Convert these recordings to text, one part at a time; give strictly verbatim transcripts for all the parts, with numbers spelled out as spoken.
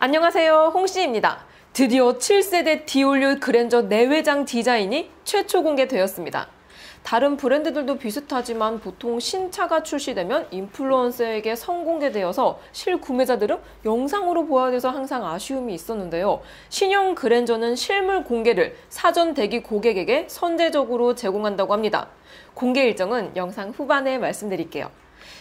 안녕하세요, 홍씨입니다. 드디어 칠 세대 디올류 그랜저 내외장 디자인이 최초 공개되었습니다. 다른 브랜드들도 비슷하지만 보통 신차가 출시되면 인플루언서에게 선공개되어서 실구매자들은 영상으로 보아야 돼서 항상 아쉬움이 있었는데요. 신형 그랜저는 실물 공개를 사전 대기 고객에게 선제적으로 제공한다고 합니다. 공개 일정은 영상 후반에 말씀드릴게요.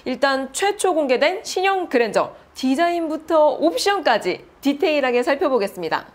일단 최초 공개된 신형 그랜저, 디자인부터 옵션까지 디테일하게 살펴보겠습니다.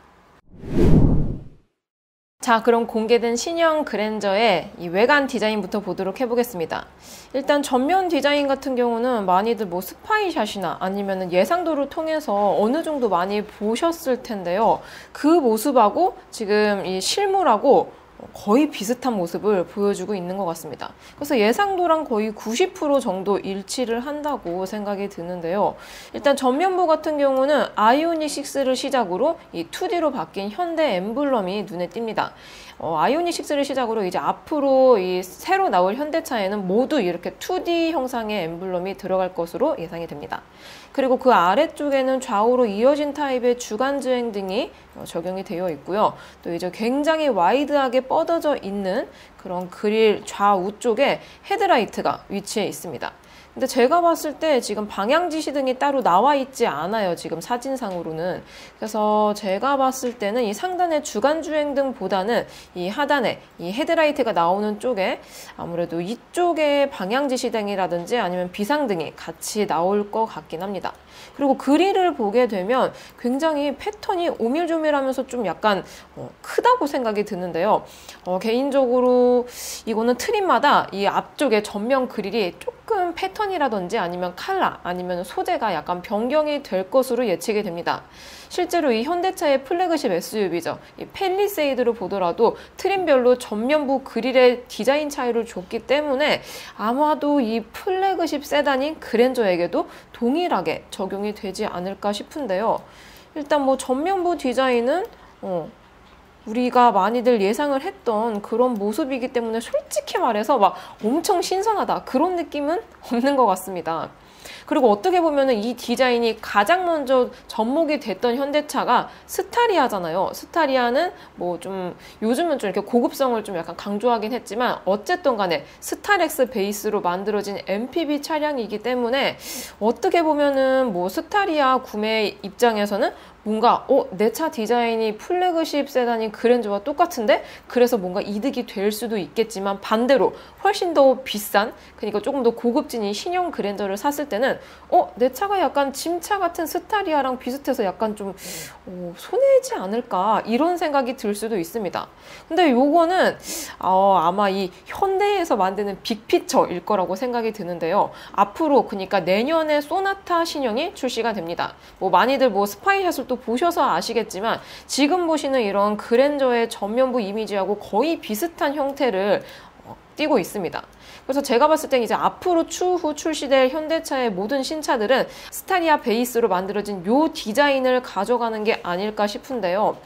자, 그럼 공개된 신형 그랜저의 이 외관 디자인부터 보도록 해보겠습니다. 일단 전면 디자인 같은 경우는 많이들 뭐 스파이샷이나 아니면 예상도를 통해서 어느 정도 많이 보셨을 텐데요. 그 모습하고 지금 이 실물하고 거의 비슷한 모습을 보여주고 있는 것 같습니다. 그래서 예상도랑 거의 구십 퍼센트 정도 일치를 한다고 생각이 드는데요. 일단 전면부 같은 경우는 아이오닉 식스를 시작으로 이 투디로 바뀐 현대 엠블럼이 눈에 띕니다. 어, 아이오닉 식스를 시작으로 이제 앞으로 이 새로 나올 현대차에는 모두 이렇게 투디 형상의 엠블럼이 들어갈 것으로 예상이 됩니다. 그리고 그 아래쪽에는 좌우로 이어진 타입의 주간주행 등이 적용이 되어 있고요. 또 이제 굉장히 와이드하게 뻗어져 있는 그런 그릴 좌우 쪽에 헤드라이트가 위치해 있습니다. 근데 제가 봤을 때 지금 방향 지시등이 따로 나와 있지 않아요. 지금 사진상으로는. 그래서 제가 봤을 때는 이 상단의 주간주행등보다는 이 하단에 이 헤드라이트가 나오는 쪽에 아무래도 이쪽에 방향 지시등이라든지 아니면 비상등이 같이 나올 것 같긴 합니다. 그리고 그릴을 보게 되면 굉장히 패턴이 오밀조밀하면서 좀 약간 어, 크다고 생각이 드는데요. 어, 개인적으로 이거는 트림마다 이 앞쪽에 전면 그릴이 조금 패턴 패턴이라든지 아니면 컬러 아니면 소재가 약간 변경이 될 것으로 예측이 됩니다. 실제로 이 현대차의 플래그십 에스유브이죠. 이 팰리세이드를 보더라도 트림별로 전면부 그릴의 디자인 차이를 줬기 때문에 아마도 이 플래그십 세단인 그랜저에게도 동일하게 적용이 되지 않을까 싶은데요. 일단 뭐 전면부 디자인은 어, 우리가 많이들 예상을 했던 그런 모습이기 때문에 솔직히 말해서 막 엄청 신선하다 그런 느낌은 없는 것 같습니다. 그리고 어떻게 보면 이 디자인이 가장 먼저 접목이 됐던 현대차가 스타리아잖아요. 스타리아는 뭐 좀 요즘은 좀 이렇게 고급성을 좀 약간 강조하긴 했지만 어쨌든 간에 스타렉스 베이스로 만들어진 엠피브이 차량이기 때문에 어떻게 보면은 뭐 스타리아 구매 입장에서는 뭔가 어, 내 차 디자인이 플래그십 세단인 그랜저와 똑같은데 그래서 뭔가 이득이 될 수도 있겠지만 반대로 훨씬 더 비싼 그러니까 조금 더 고급진인 신형 그랜저를 샀을 때는 어, 내 차가 약간 짐차 같은 스타리아랑 비슷해서 약간 좀 어, 손해지 않을까 이런 생각이 들 수도 있습니다. 근데 요거는 어, 아마 이 현대에서 만드는 빅피처일 거라고 생각이 드는데요. 앞으로 그러니까 내년에 소나타 신형이 출시가 됩니다. 뭐 많이들 뭐 스파이샷을 또 보셔서 아시겠지만 지금 보시는 이런 그랜저의 전면부 이미지하고 거의 비슷한 형태를 띄고 있습니다. 그래서 제가 봤을 때 이제 앞으로 추후 출시될 현대차의 모든 신차들은 스타리아 베이스로 만들어진 요 디자인을 가져가는 게 아닐까 싶은데요.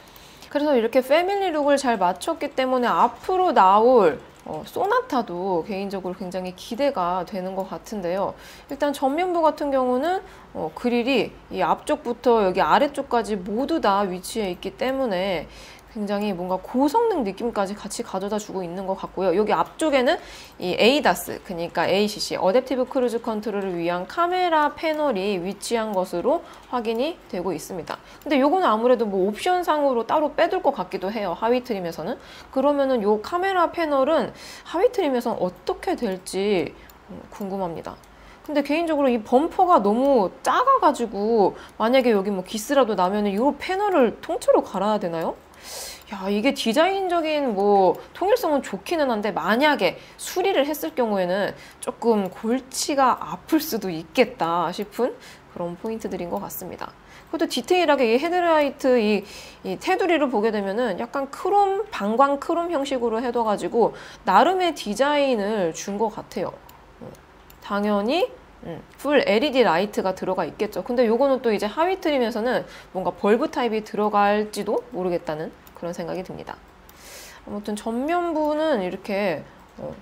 그래서 이렇게 패밀리 룩을 잘 맞췄기 때문에 앞으로 나올 어, 소나타도 개인적으로 굉장히 기대가 되는 것 같은데요. 일단 전면부 같은 경우는 어, 그릴이 이 앞쪽부터 여기 아래쪽까지 모두 다 위치해 있기 때문에 굉장히 뭔가 고성능 느낌까지 같이 가져다 주고 있는 것 같고요. 여기 앞쪽에는 이 에이다스, 그러니까 에이씨씨, 어댑티브 크루즈 컨트롤을 위한 카메라 패널이 위치한 것으로 확인이 되고 있습니다. 근데 요거는 아무래도 뭐 옵션상으로 따로 빼둘 것 같기도 해요. 하위 트림에서는. 그러면은 요 카메라 패널은 하위 트림에서는 어떻게 될지 궁금합니다. 근데 개인적으로 이 범퍼가 너무 작아가지고 만약에 여기 뭐 기스라도 나면은 요 패널을 통째로 갈아야 되나요? 야, 이게 디자인적인 뭐 통일성은 좋기는 한데 만약에 수리를 했을 경우에는 조금 골치가 아플 수도 있겠다 싶은 그런 포인트들인 것 같습니다. 그것도 디테일하게 이 헤드라이트 이, 이 테두리를 보게 되면은 약간 크롬, 방광 크롬 형식으로 해둬가지고 나름의 디자인을 준 것 같아요. 당연히 음, 풀 엘이디 라이트가 들어가 있겠죠. 근데 요거는 또 이제 하위 트림에서는 뭔가 벌브 타입이 들어갈지도 모르겠다는 그런 생각이 듭니다. 아무튼 전면부는 이렇게 어,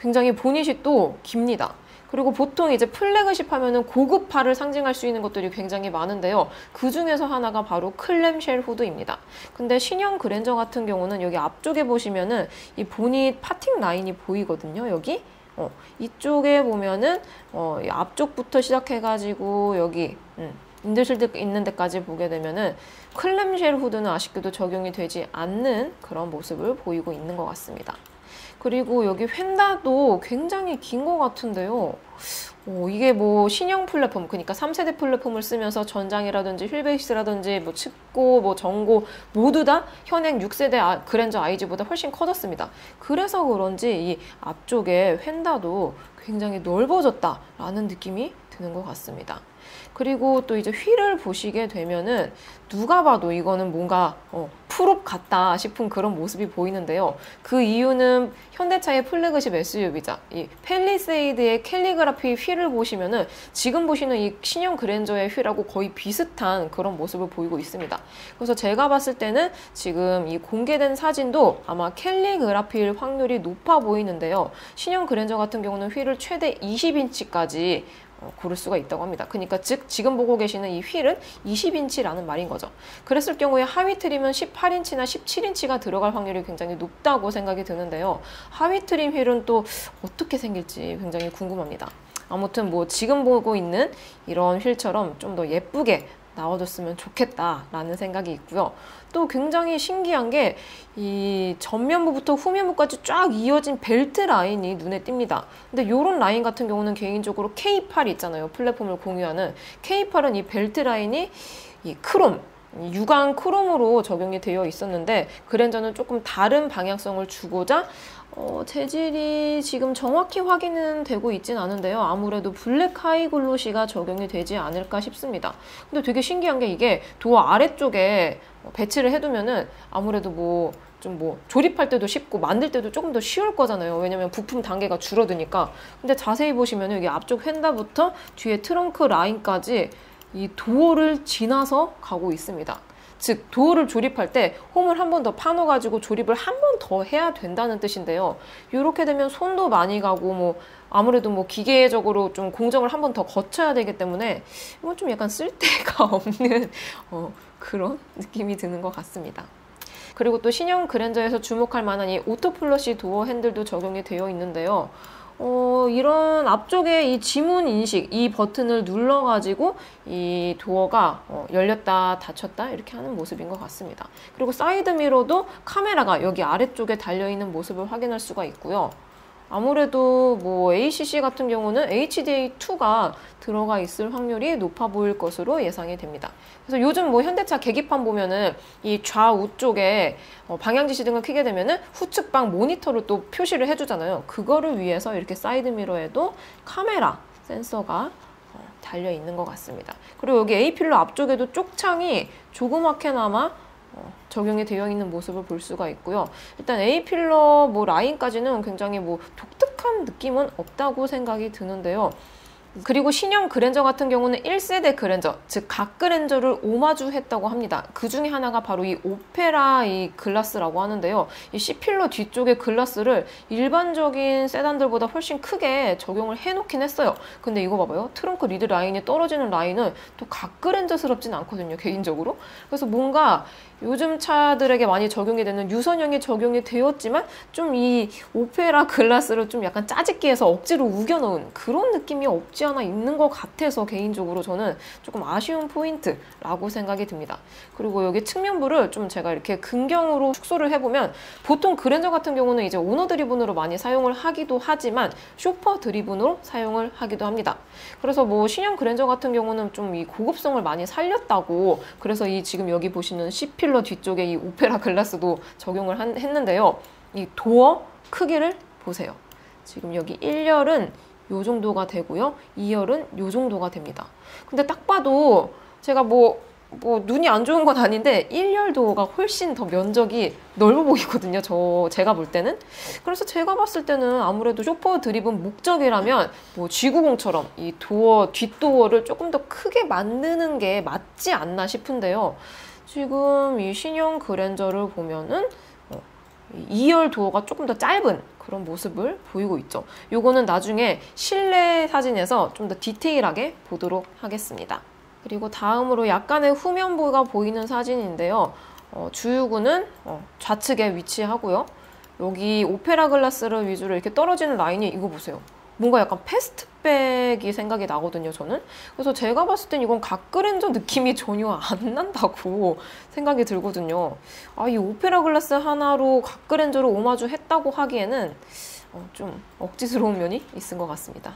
굉장히 보닛이 또 깁니다. 그리고 보통 이제 플래그십 하면은 고급화를 상징할 수 있는 것들이 굉장히 많은데요. 그 중에서 하나가 바로 클램쉘 후드입니다. 근데 신형 그랜저 같은 경우는 여기 앞쪽에 보시면은 이 보닛 파팅 라인이 보이거든요. 여기 어, 이쪽에 보면은 어, 이 앞쪽부터 시작해가지고 여기 음. 인들실드 있는 데까지 보게 되면은 클램쉘 후드는 아쉽게도 적용이 되지 않는 그런 모습을 보이고 있는 것 같습니다. 그리고 여기 휀다도 굉장히 긴 것 같은데요. 오, 이게 뭐 신형 플랫폼, 그러니까 삼 세대 플랫폼을 쓰면서 전장이라든지 휠베이스라든지 뭐 측고, 뭐 전고 모두 다 현행 육 세대 아, 그랜저 아이지보다 훨씬 커졌습니다. 그래서 그런지 이 앞쪽에 휀다도 굉장히 넓어졌다라는 느낌이 드는 것 같습니다. 그리고 또 이제 휠을 보시게 되면은 누가 봐도 이거는 뭔가 어, 풀업 같다 싶은 그런 모습이 보이는데요. 그 이유는 현대차의 플래그십 에스유브이자 이 팰리세이드의 캘리그라피 휠을 보시면은 지금 보시는 이 신형 그랜저의 휠하고 거의 비슷한 그런 모습을 보이고 있습니다. 그래서 제가 봤을 때는 지금 이 공개된 사진도 아마 캘리그라피일 확률이 높아 보이는데요. 신형 그랜저 같은 경우는 휠을 최대 이십 인치까지 고를 수가 있다고 합니다. 그러니까 즉 지금 보고 계시는 이 휠은 이십 인치라는 말인 거죠. 그랬을 경우에 하위 트림은 십팔 인치나 십칠 인치가 들어갈 확률이 굉장히 높다고 생각이 드는데요. 하위 트림 휠은 또 어떻게 생길지 굉장히 궁금합니다. 아무튼 뭐 지금 보고 있는 이런 휠처럼 좀 더 예쁘게 나와줬으면 좋겠다라는 생각이 있고요. 또 굉장히 신기한 게 이 전면부부터 후면부까지 쫙 이어진 벨트 라인이 눈에 띕니다. 근데 요런 라인 같은 경우는 개인적으로 케이 팔 있잖아요. 플랫폼을 공유하는 케이 팔은 이 벨트 라인이 이 크롬, 유광 크롬으로 적용이 되어 있었는데 그랜저는 조금 다른 방향성을 주고자 어, 재질이 지금 정확히 확인은 되고 있진 않은데요. 아무래도 블랙 하이글로시가 적용이 되지 않을까 싶습니다. 근데 되게 신기한 게 이게 도어 아래쪽에 배치를 해두면은 아무래도 뭐 좀 뭐 조립할 때도 쉽고 만들 때도 조금 더 쉬울 거잖아요. 왜냐면 부품 단계가 줄어드니까. 근데 자세히 보시면은 여기 앞쪽 휀다부터 뒤에 트렁크 라인까지 이 도어를 지나서 가고 있습니다. 즉 도어를 조립할 때 홈을 한 번 더 파놓아 가지고 조립을 한 번 더 해야 된다는 뜻인데요. 이렇게 되면 손도 많이 가고 뭐 아무래도 뭐 기계적으로 좀 공정을 한 번 더 거쳐야 되기 때문에 이건 좀 약간 쓸데가 없는 어, 그런 느낌이 드는 것 같습니다. 그리고 또 신형 그랜저에서 주목할 만한 이 오토 플러시 도어 핸들도 적용이 되어 있는데요. 어, 이런 앞쪽에 이 지문 인식, 이 버튼을 눌러가지고 이 도어가 어, 열렸다 닫혔다 이렇게 하는 모습인 것 같습니다. 그리고 사이드 미러도 카메라가 여기 아래쪽에 달려있는 모습을 확인할 수가 있고요. 아무래도 뭐 에이씨씨 같은 경우는 에이치디에이 투가 들어가 있을 확률이 높아 보일 것으로 예상이 됩니다. 그래서 요즘 뭐 현대차 계기판 보면은 이 좌우 쪽에 어 방향지시등을 켜게 되면은 후측방 모니터로 또 표시를 해주잖아요. 그거를 위해서 이렇게 사이드미러에도 카메라 센서가 어 달려 있는 것 같습니다. 그리고 여기 A필러 앞쪽에도 쪽창이 조그맣게나마 어, 적용이 되어 있는 모습을 볼 수가 있고요. 일단 A필러 뭐 라인까지는 굉장히 뭐 독특한 느낌은 없다고 생각이 드는데요. 그리고 신형 그랜저 같은 경우는 일 세대 그랜저, 즉 각 그랜저를 오마주했다고 합니다. 그 중에 하나가 바로 이 오페라 이 글라스라고 하는데요. 이 C필러 뒤쪽에 글라스를 일반적인 세단들보다 훨씬 크게 적용을 해놓긴 했어요. 근데 이거 봐봐요. 트렁크 리드 라인이 떨어지는 라인은 또 각 그랜저스럽진 않거든요, 개인적으로. 그래서 뭔가 요즘 차들에게 많이 적용이 되는 유선형이 적용이 되었지만 좀 이 오페라 글라스를 좀 약간 짜집기 해서 억지로 우겨넣은 그런 느낌이 없지 하나 있는 것 같아서 개인적으로 저는 조금 아쉬운 포인트라고 생각이 듭니다. 그리고 여기 측면부를 좀 제가 이렇게 근경으로 축소를 해보면 보통 그랜저 같은 경우는 이제 오너 드리븐으로 많이 사용을 하기도 하지만 쇼퍼 드리븐으로 사용을 하기도 합니다. 그래서 뭐 신형 그랜저 같은 경우는 좀 이 고급성을 많이 살렸다고 그래서 이 지금 여기 보시는 C필러 뒤쪽에 이 오페라 글라스도 적용을 한, 했는데요. 이 도어 크기를 보세요. 지금 여기 일 열은 요 정도가 되고요. 이 열은 요 정도가 됩니다. 근데 딱 봐도 제가 뭐, 뭐 눈이 안 좋은 건 아닌데 일 열 도어가 훨씬 더 면적이 넓어 보이거든요. 저 제가 볼 때는. 그래서 제가 봤을 때는 아무래도 쇼퍼 드립은 목적이라면 뭐 지구공처럼 이 도어, 뒷도어를 조금 더 크게 만드는 게 맞지 않나 싶은데요. 지금 이 신형 그랜저를 보면은 이 열 도어가 조금 더 짧은 그런 모습을 보이고 있죠. 요거는 나중에 실내 사진에서 좀 더 디테일하게 보도록 하겠습니다. 그리고 다음으로 약간의 후면부가 보이는 사진인데요. 어, 주유구는 어, 좌측에 위치하고요. 여기 오페라 글라스를 위주로 이렇게 떨어지는 라인이 이거 보세요. 뭔가 약간 패스트백이 생각이 나거든요, 저는. 그래서 제가 봤을 땐 이건 갓그랜저 느낌이 전혀 안 난다고 생각이 들거든요. 아, 이 오페라 글라스 하나로 갓그랜저로 오마주 했다고 하기에는 어, 좀 억지스러운 면이 있은 것 같습니다.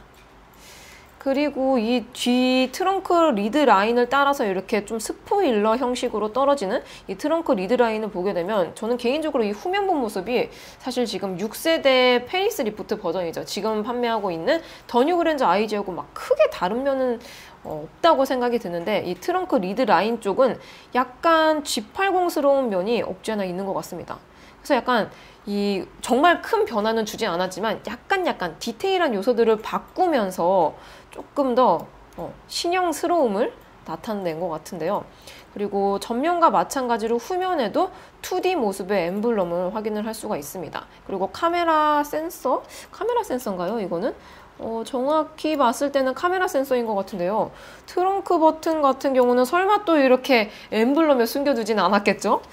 그리고 이 뒤 트렁크 리드 라인을 따라서 이렇게 좀 스포일러 형식으로 떨어지는 이 트렁크 리드 라인을 보게 되면 저는 개인적으로 이 후면부 모습이 사실 지금 육 세대 페이스리프트 버전이죠. 지금 판매하고 있는 더 뉴그랜저 아이지하고 막 크게 다른 면은 없다고 생각이 드는데 이 트렁크 리드 라인 쪽은 약간 지 팔십스러운 면이 없지 않아 있는 것 같습니다. 그래서 약간 이 정말 큰 변화는 주지 않았지만 약간 약간 디테일한 요소들을 바꾸면서 조금 더 어, 신형스러움을 나타낸 것 같은데요. 그리고 전면과 마찬가지로 후면에도 투디 모습의 엠블럼을 확인을 할 수가 있습니다. 그리고 카메라 센서? 카메라 센서인가요? 이거는? 어, 정확히 봤을 때는 카메라 센서인 것 같은데요. 트렁크 버튼 같은 경우는 설마 또 이렇게 엠블럼에 숨겨두진 않았겠죠?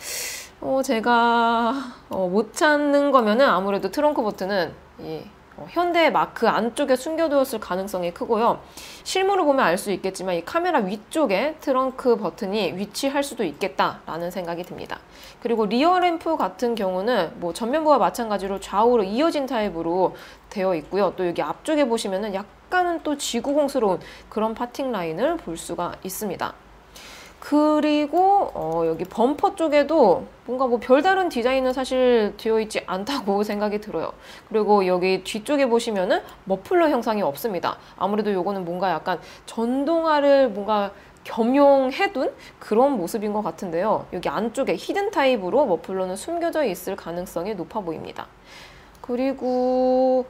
어, 제가 어, 못 찾는 거면은 아무래도 트렁크 버튼은 이 어, 현대 마크 안쪽에 숨겨두었을 가능성이 크고요. 실물을 보면 알 수 있겠지만 이 카메라 위쪽에 트렁크 버튼이 위치할 수도 있겠다라는 생각이 듭니다. 그리고 리어 램프 같은 경우는 뭐 전면부와 마찬가지로 좌우로 이어진 타입으로 되어 있고요. 또 여기 앞쪽에 보시면은 약간은 또 지구공스러운 그런 파팅 라인을 볼 수가 있습니다. 그리고 어, 여기 범퍼 쪽에도 뭔가 뭐 별다른 디자인은 사실 되어 있지 않다고 생각이 들어요. 그리고 여기 뒤쪽에 보시면은 머플러 형상이 없습니다. 아무래도 요거는 뭔가 약간 전동화를 뭔가 겸용해둔 그런 모습인 것 같은데요. 여기 안쪽에 히든 타입으로 머플러는 숨겨져 있을 가능성이 높아 보입니다. 그리고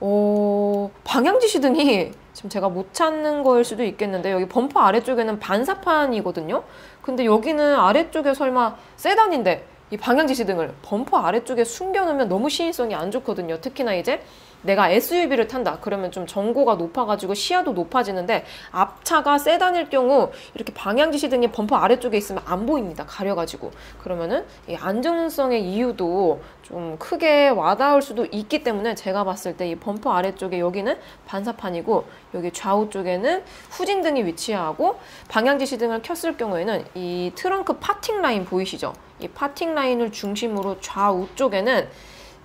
어, 방향 지시등이 지금 제가 못 찾는 거일 수도 있겠는데 여기 범퍼 아래쪽에는 반사판이거든요. 근데 여기는 아래쪽에 설마 세단인데 이 방향 지시등을 범퍼 아래쪽에 숨겨놓으면 너무 시인성이 안 좋거든요. 특히나 이제 내가 에스유브이를 탄다 그러면 좀 전고가 높아가지고 시야도 높아지는데 앞차가 세단일 경우 이렇게 방향 지시등이 범퍼 아래쪽에 있으면 안 보입니다. 가려가지고. 그러면은 이 안정성의 이유도 좀 크게 와닿을 수도 있기 때문에 제가 봤을 때 이 범퍼 아래쪽에 여기는 반사판이고 여기 좌우 쪽에는 후진등이 위치하고 방향 지시등을 켰을 경우에는 이 트렁크 파팅 라인 보이시죠? 이 파팅 라인을 중심으로 좌우 쪽에는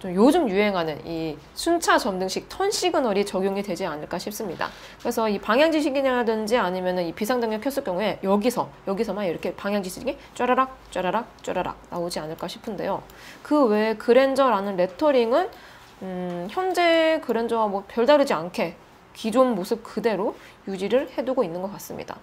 요즘 유행하는 이 순차 점등식 턴 시그널이 적용이 되지 않을까 싶습니다. 그래서 이 방향지시등이라든지 아니면 이 비상등을 켰을 경우에 여기서 여기서만 이렇게 방향지시등이 쫘라락 쫘라락 쫘라락 나오지 않을까 싶은데요. 그 외에 그랜저라는 레터링은 음, 현재 그랜저와 뭐 별다르지 않게 기존 모습 그대로 유지를 해두고 있는 것 같습니다.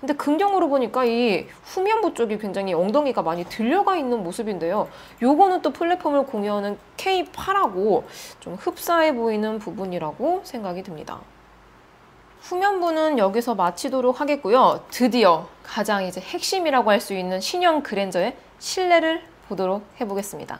근데 긍정으로 보니까 이 후면부 쪽이 굉장히 엉덩이가 많이 들려가 있는 모습인데요. 요거는 또 플랫폼을 공유하는 케이 팔하고 좀 흡사해 보이는 부분이라고 생각이 듭니다. 후면부는 여기서 마치도록 하겠고요. 드디어 가장 이제 핵심이라고 할 수 있는 신형 그랜저의 실내를 보도록 해보겠습니다.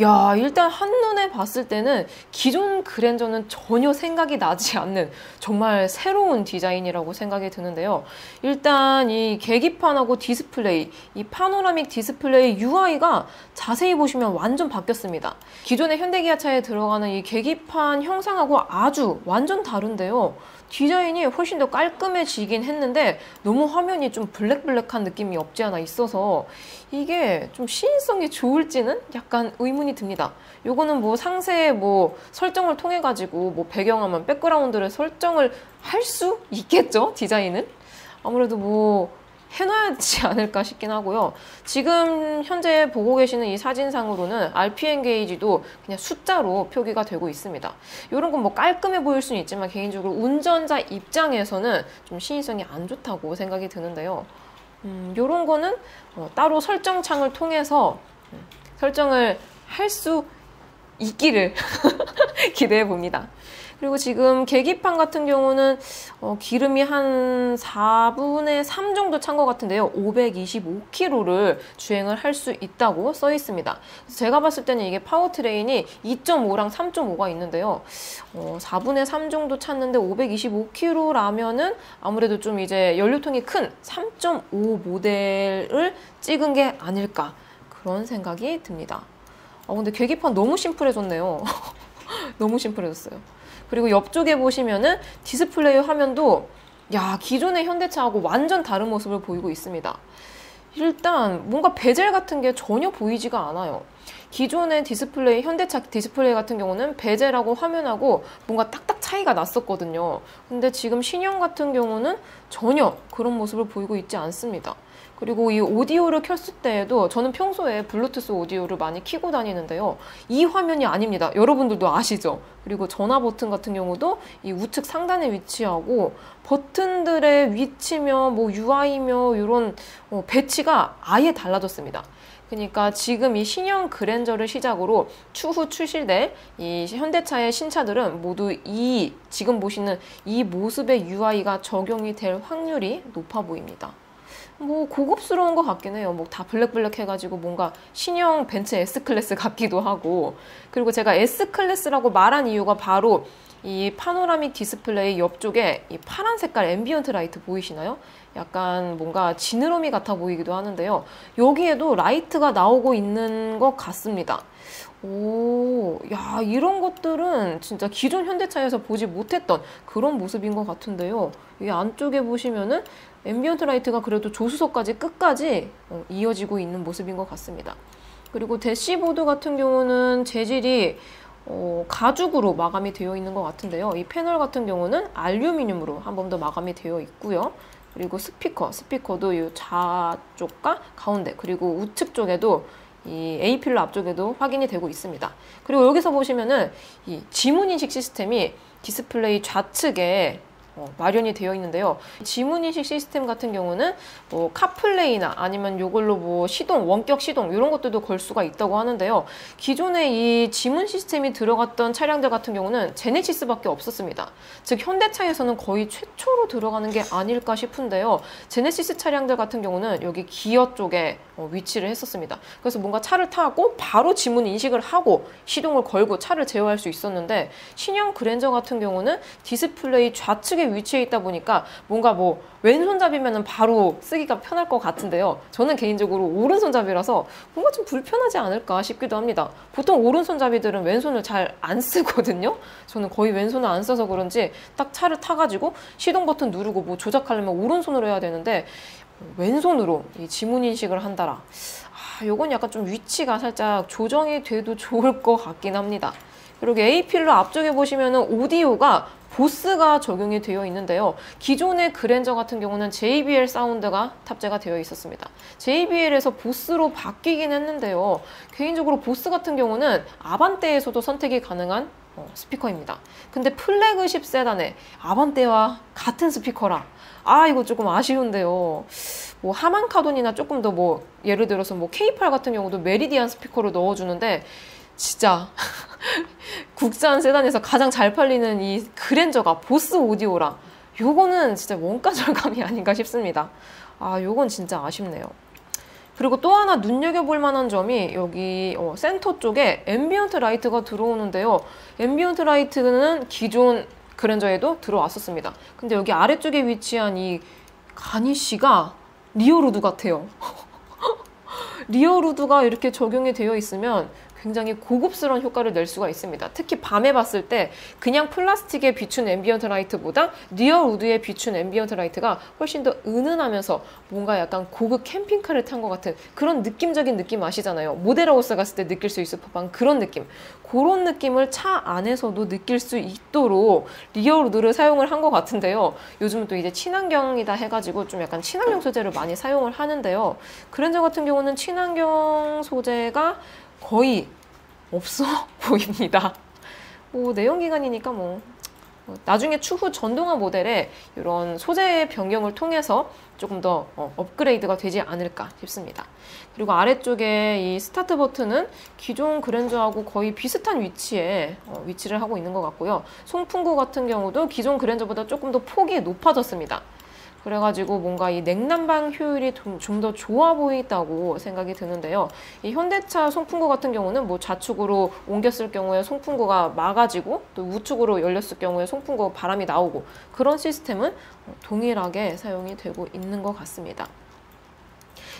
야, 일단 한눈에 봤을 때는 기존 그랜저는 전혀 생각이 나지 않는 정말 새로운 디자인이라고 생각이 드는데요. 일단 이 계기판하고 디스플레이, 이 파노라믹 디스플레이 유아이가 자세히 보시면 완전 바뀌었습니다. 기존의 현대기아차에 들어가는 이 계기판 형상하고 아주 완전 다른데요. 디자인이 훨씬 더 깔끔해지긴 했는데 너무 화면이 좀 블랙블랙한 느낌이 없지 않아 있어서 이게 좀 시인성이 좋을지는 약간 의문이 듭니다. 요거는 뭐 상세 뭐 설정을 통해 가지고 뭐 배경화면 백그라운드를 설정을 할 수 있겠죠? 디자인은? 아무래도 뭐 해놔야지 않을까 싶긴 하고요. 지금 현재 보고 계시는 이 사진상으로는 알피엠 게이지도 그냥 숫자로 표기가 되고 있습니다. 이런 건 뭐 깔끔해 보일 수는 있지만 개인적으로 운전자 입장에서는 좀 시인성이 안 좋다고 생각이 드는데요. 음, 이런 거는 어, 따로 설정창을 통해서 설정을 할 수 있기를 기대해 봅니다. 그리고 지금 계기판 같은 경우는 어, 기름이 한 사분의 삼 정도 찬 것 같은데요. 오백이십오 킬로미터를 주행을 할 수 있다고 써 있습니다. 그래서 제가 봤을 때는 이게 파워트레인이 이 점 오랑 삼 점 오가 있는데요. 어, 사분의 삼 정도 찼는데 오백이십오 킬로미터라면은 아무래도 좀 이제 연료통이 큰 삼 점 오 모델을 찍은 게 아닐까 그런 생각이 듭니다. 아, 근데 계기판 너무 심플해졌네요. 너무 심플해졌어요. 그리고 옆쪽에 보시면은 디스플레이 화면도 야 기존의 현대차하고 완전 다른 모습을 보이고 있습니다. 일단 뭔가 베젤 같은 게 전혀 보이지가 않아요. 기존의 디스플레이, 현대차 디스플레이 같은 경우는 베젤하고 화면하고 뭔가 딱딱 차이가 났었거든요. 근데 지금 신형 같은 경우는 전혀 그런 모습을 보이고 있지 않습니다. 그리고 이 오디오를 켰을 때에도 저는 평소에 블루투스 오디오를 많이 켜고 다니는데요. 이 화면이 아닙니다. 여러분들도 아시죠? 그리고 전화 버튼 같은 경우도 이 우측 상단에 위치하고 버튼들의 위치며 뭐 유아이며 이런 배치가 아예 달라졌습니다. 그러니까 지금 이 신형 그랜저를 시작으로 추후 출시될 이 현대차의 신차들은 모두 이 지금 보시는 이 모습의 유아이가 적용이 될 확률이 높아 보입니다. 뭐 고급스러운 것 같긴 해요. 뭐 다 블랙블랙 해가지고 뭔가 신형 벤츠 S클래스 같기도 하고. 그리고 제가 S클래스라고 말한 이유가 바로 이 파노라믹 디스플레이 옆쪽에 이 파란 색깔 앰비언트 라이트 보이시나요? 약간 뭔가 지느러미 같아 보이기도 하는데요. 여기에도 라이트가 나오고 있는 것 같습니다. 오, 야, 이런 것들은 진짜 기존 현대차에서 보지 못했던 그런 모습인 것 같은데요. 이 안쪽에 보시면은 앰비언트 라이트가 그래도 조수석까지 끝까지 이어지고 있는 모습인 것 같습니다. 그리고 대시보드 같은 경우는 재질이 어, 가죽으로 마감이 되어 있는 것 같은데요. 이 패널 같은 경우는 알루미늄으로 한 번 더 마감이 되어 있고요. 그리고 스피커, 스피커도 이 좌쪽과 가운데 그리고 우측 쪽에도 이 A필러 앞쪽에도 확인이 되고 있습니다. 그리고 여기서 보시면은 이 지문인식 시스템이 디스플레이 좌측에 어, 마련이 되어 있는데요. 지문인식 시스템 같은 경우는 뭐 카플레이나 아니면 요걸로 뭐 시동, 원격 시동 이런 것들도 걸 수가 있다고 하는데요. 기존에 이 지문 시스템이 들어갔던 차량들 같은 경우는 제네시스밖에 없었습니다. 즉 현대차에서는 거의 최초로 들어가는 게 아닐까 싶은데요. 제네시스 차량들 같은 경우는 여기 기어 쪽에 어, 위치를 했었습니다. 그래서 뭔가 차를 타고 바로 지문 인식을 하고 시동을 걸고 차를 제어할 수 있었는데 신형 그랜저 같은 경우는 디스플레이 좌측에 위치해 있다 보니까 뭔가 뭐 왼손잡이면은 바로 쓰기가 편할 것 같은데요. 저는 개인적으로 오른손잡이라서 뭔가 좀 불편하지 않을까 싶기도 합니다. 보통 오른손잡이들은 왼손을 잘 안 쓰거든요. 저는 거의 왼손을 안 써서 그런지 딱 차를 타가지고 시동 버튼 누르고 뭐 조작하려면 오른손으로 해야 되는데 왼손으로 이 지문 인식을 한다라. 아, 요건 약간 좀 위치가 살짝 조정이 돼도 좋을 것 같긴 합니다. 그리고 A필러 앞쪽에 보시면은 오디오가 보스가 적용이 되어 있는데요. 기존의 그랜저 같은 경우는 제이비엘 사운드가 탑재가 되어 있었습니다. 제이비엘에서 보스로 바뀌긴 했는데요. 개인적으로 보스 같은 경우는 아반떼에서도 선택이 가능한 스피커입니다. 근데 플래그십 세단에 아반떼와 같은 스피커라. 아, 이거 조금 아쉬운데요. 뭐 하만카돈이나 조금 더 뭐 예를 들어서 뭐 케이팔 같은 경우도 메리디안 스피커로 넣어주는데 진짜 국산 세단에서 가장 잘 팔리는 이 그랜저가 보스 오디오라. 요거는 진짜 원가 절감이 아닌가 싶습니다. 아, 요건 진짜 아쉽네요. 그리고 또 하나 눈여겨볼 만한 점이 여기 어, 센터 쪽에 앰비언트 라이트가 들어오는데요. 앰비언트 라이트는 기존 그랜저에도 들어왔었습니다. 근데 여기 아래쪽에 위치한 이 가니쉬가 리어루드 같아요. 리어루드가 이렇게 적용이 되어 있으면 굉장히 고급스러운 효과를 낼 수가 있습니다. 특히 밤에 봤을 때 그냥 플라스틱에 비춘 앰비언트 라이트보다 리어우드에 비춘 앰비언트 라이트가 훨씬 더 은은하면서 뭔가 약간 고급 캠핑카를 탄 것 같은 그런 느낌적인 느낌 아시잖아요. 모델하우스 갔을 때 느낄 수 있을 법한 그런 느낌. 그런 느낌을 차 안에서도 느낄 수 있도록 리어우드를 사용을 한 것 같은데요. 요즘은 또 이제 친환경이다 해가지고 좀 약간 친환경 소재를 많이 사용을 하는데요. 그랜저 같은 경우는 친환경 소재가 거의 없어 보입니다. 뭐 내연기관이니까 뭐 나중에 추후 전동화 모델에 이런 소재의 변경을 통해서 조금 더 업그레이드가 되지 않을까 싶습니다. 그리고 아래쪽에 이 스타트 버튼은 기존 그랜저하고 거의 비슷한 위치에 위치를 하고 있는 것 같고요. 송풍구 같은 경우도 기존 그랜저보다 조금 더 폭이 높아졌습니다. 그래가지고 뭔가 이 냉난방 효율이 좀 더 좋아 보인다고 생각이 드는데요. 이 현대차 송풍구 같은 경우는 뭐 좌측으로 옮겼을 경우에 송풍구가 막아지고 또 우측으로 열렸을 경우에 송풍구 바람이 나오고 그런 시스템은 동일하게 사용이 되고 있는 것 같습니다.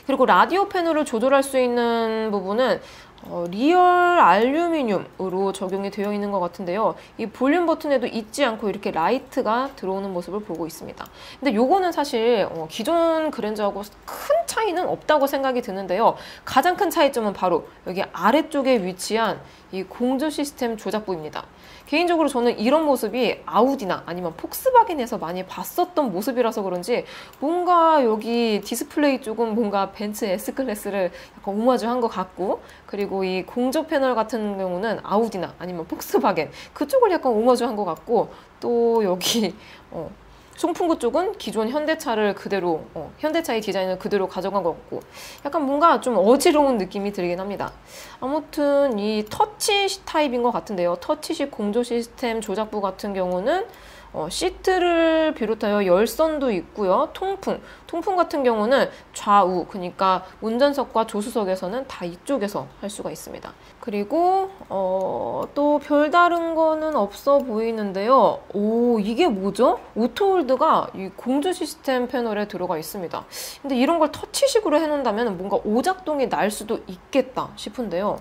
그리고 라디오 패널을 조절할 수 있는 부분은 어, 리얼 알루미늄으로 적용이 되어 있는 것 같은데요. 이 볼륨 버튼에도 잊지 않고 이렇게 라이트가 들어오는 모습을 보고 있습니다. 근데 요거는 사실 어, 기존 그랜저하고 큰 차이는 없다고 생각이 드는데요. 가장 큰 차이점은 바로 여기 아래쪽에 위치한 이 공조 시스템 조작부입니다. 개인적으로 저는 이런 모습이 아우디나 아니면 폭스바겐에서 많이 봤었던 모습이라서 그런지 뭔가 여기 디스플레이 쪽은 뭔가 벤츠 S클래스를 약간 오마주한 것 같고, 그리고 이 공조 패널 같은 경우는 아우디나 아니면 폭스바겐 그쪽을 약간 오마주한 것 같고, 또 여기 어, 송풍구 쪽은 기존 현대차를 그대로 어, 현대차의 디자인을 그대로 가져간 것 같고 약간 뭔가 좀 어지러운 느낌이 들긴 합니다. 아무튼 이 터치 타입인 것 같은데요. 터치식 공조 시스템 조작부 같은 경우는 어, 시트를 비롯하여 열선도 있고요. 통풍, 통풍 같은 경우는 좌우, 그러니까 운전석과 조수석에서는 다 이쪽에서 할 수가 있습니다. 그리고 어, 또 별다른 거는 없어 보이는데요. 오, 이게 뭐죠? 오토홀드가 이 공조 시스템 패널에 들어가 있습니다. 근데 이런 걸 터치식으로 해놓는다면 뭔가 오작동이 날 수도 있겠다 싶은데요.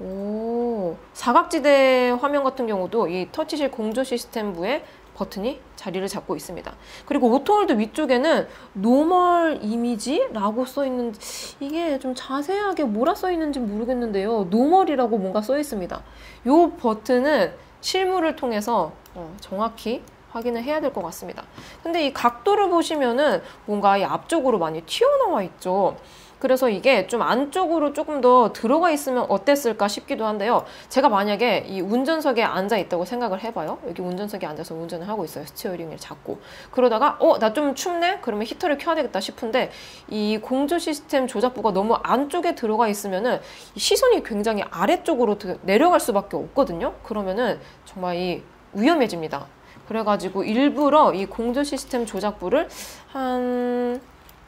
오, 사각지대 화면 같은 경우도 이 터치식 공조 시스템부에 버튼이 자리를 잡고 있습니다. 그리고 오토홀드 위쪽에는 노멀 이미지라고 써있는, 이게 좀 자세하게 뭐라 써있는지 모르겠는데요. 노멀이라고 뭔가 써있습니다. 이 버튼은 실물을 통해서 어, 정확히 확인을 해야 될 것 같습니다. 근데 이 각도를 보시면은 뭔가 이 앞쪽으로 많이 튀어나와 있죠. 그래서 이게 좀 안쪽으로 조금 더 들어가 있으면 어땠을까 싶기도 한데요. 제가 만약에 이 운전석에 앉아 있다고 생각을 해봐요. 여기 운전석에 앉아서 운전을 하고 있어요. 스티어링을 잡고. 그러다가 어? 나 좀 춥네? 그러면 히터를 켜야 되겠다 싶은데 이 공조 시스템 조작부가 너무 안쪽에 들어가 있으면은 시선이 굉장히 아래쪽으로 내려갈 수밖에 없거든요. 그러면은 정말 이 위험해집니다. 그래가지고 일부러 이 공조 시스템 조작부를 한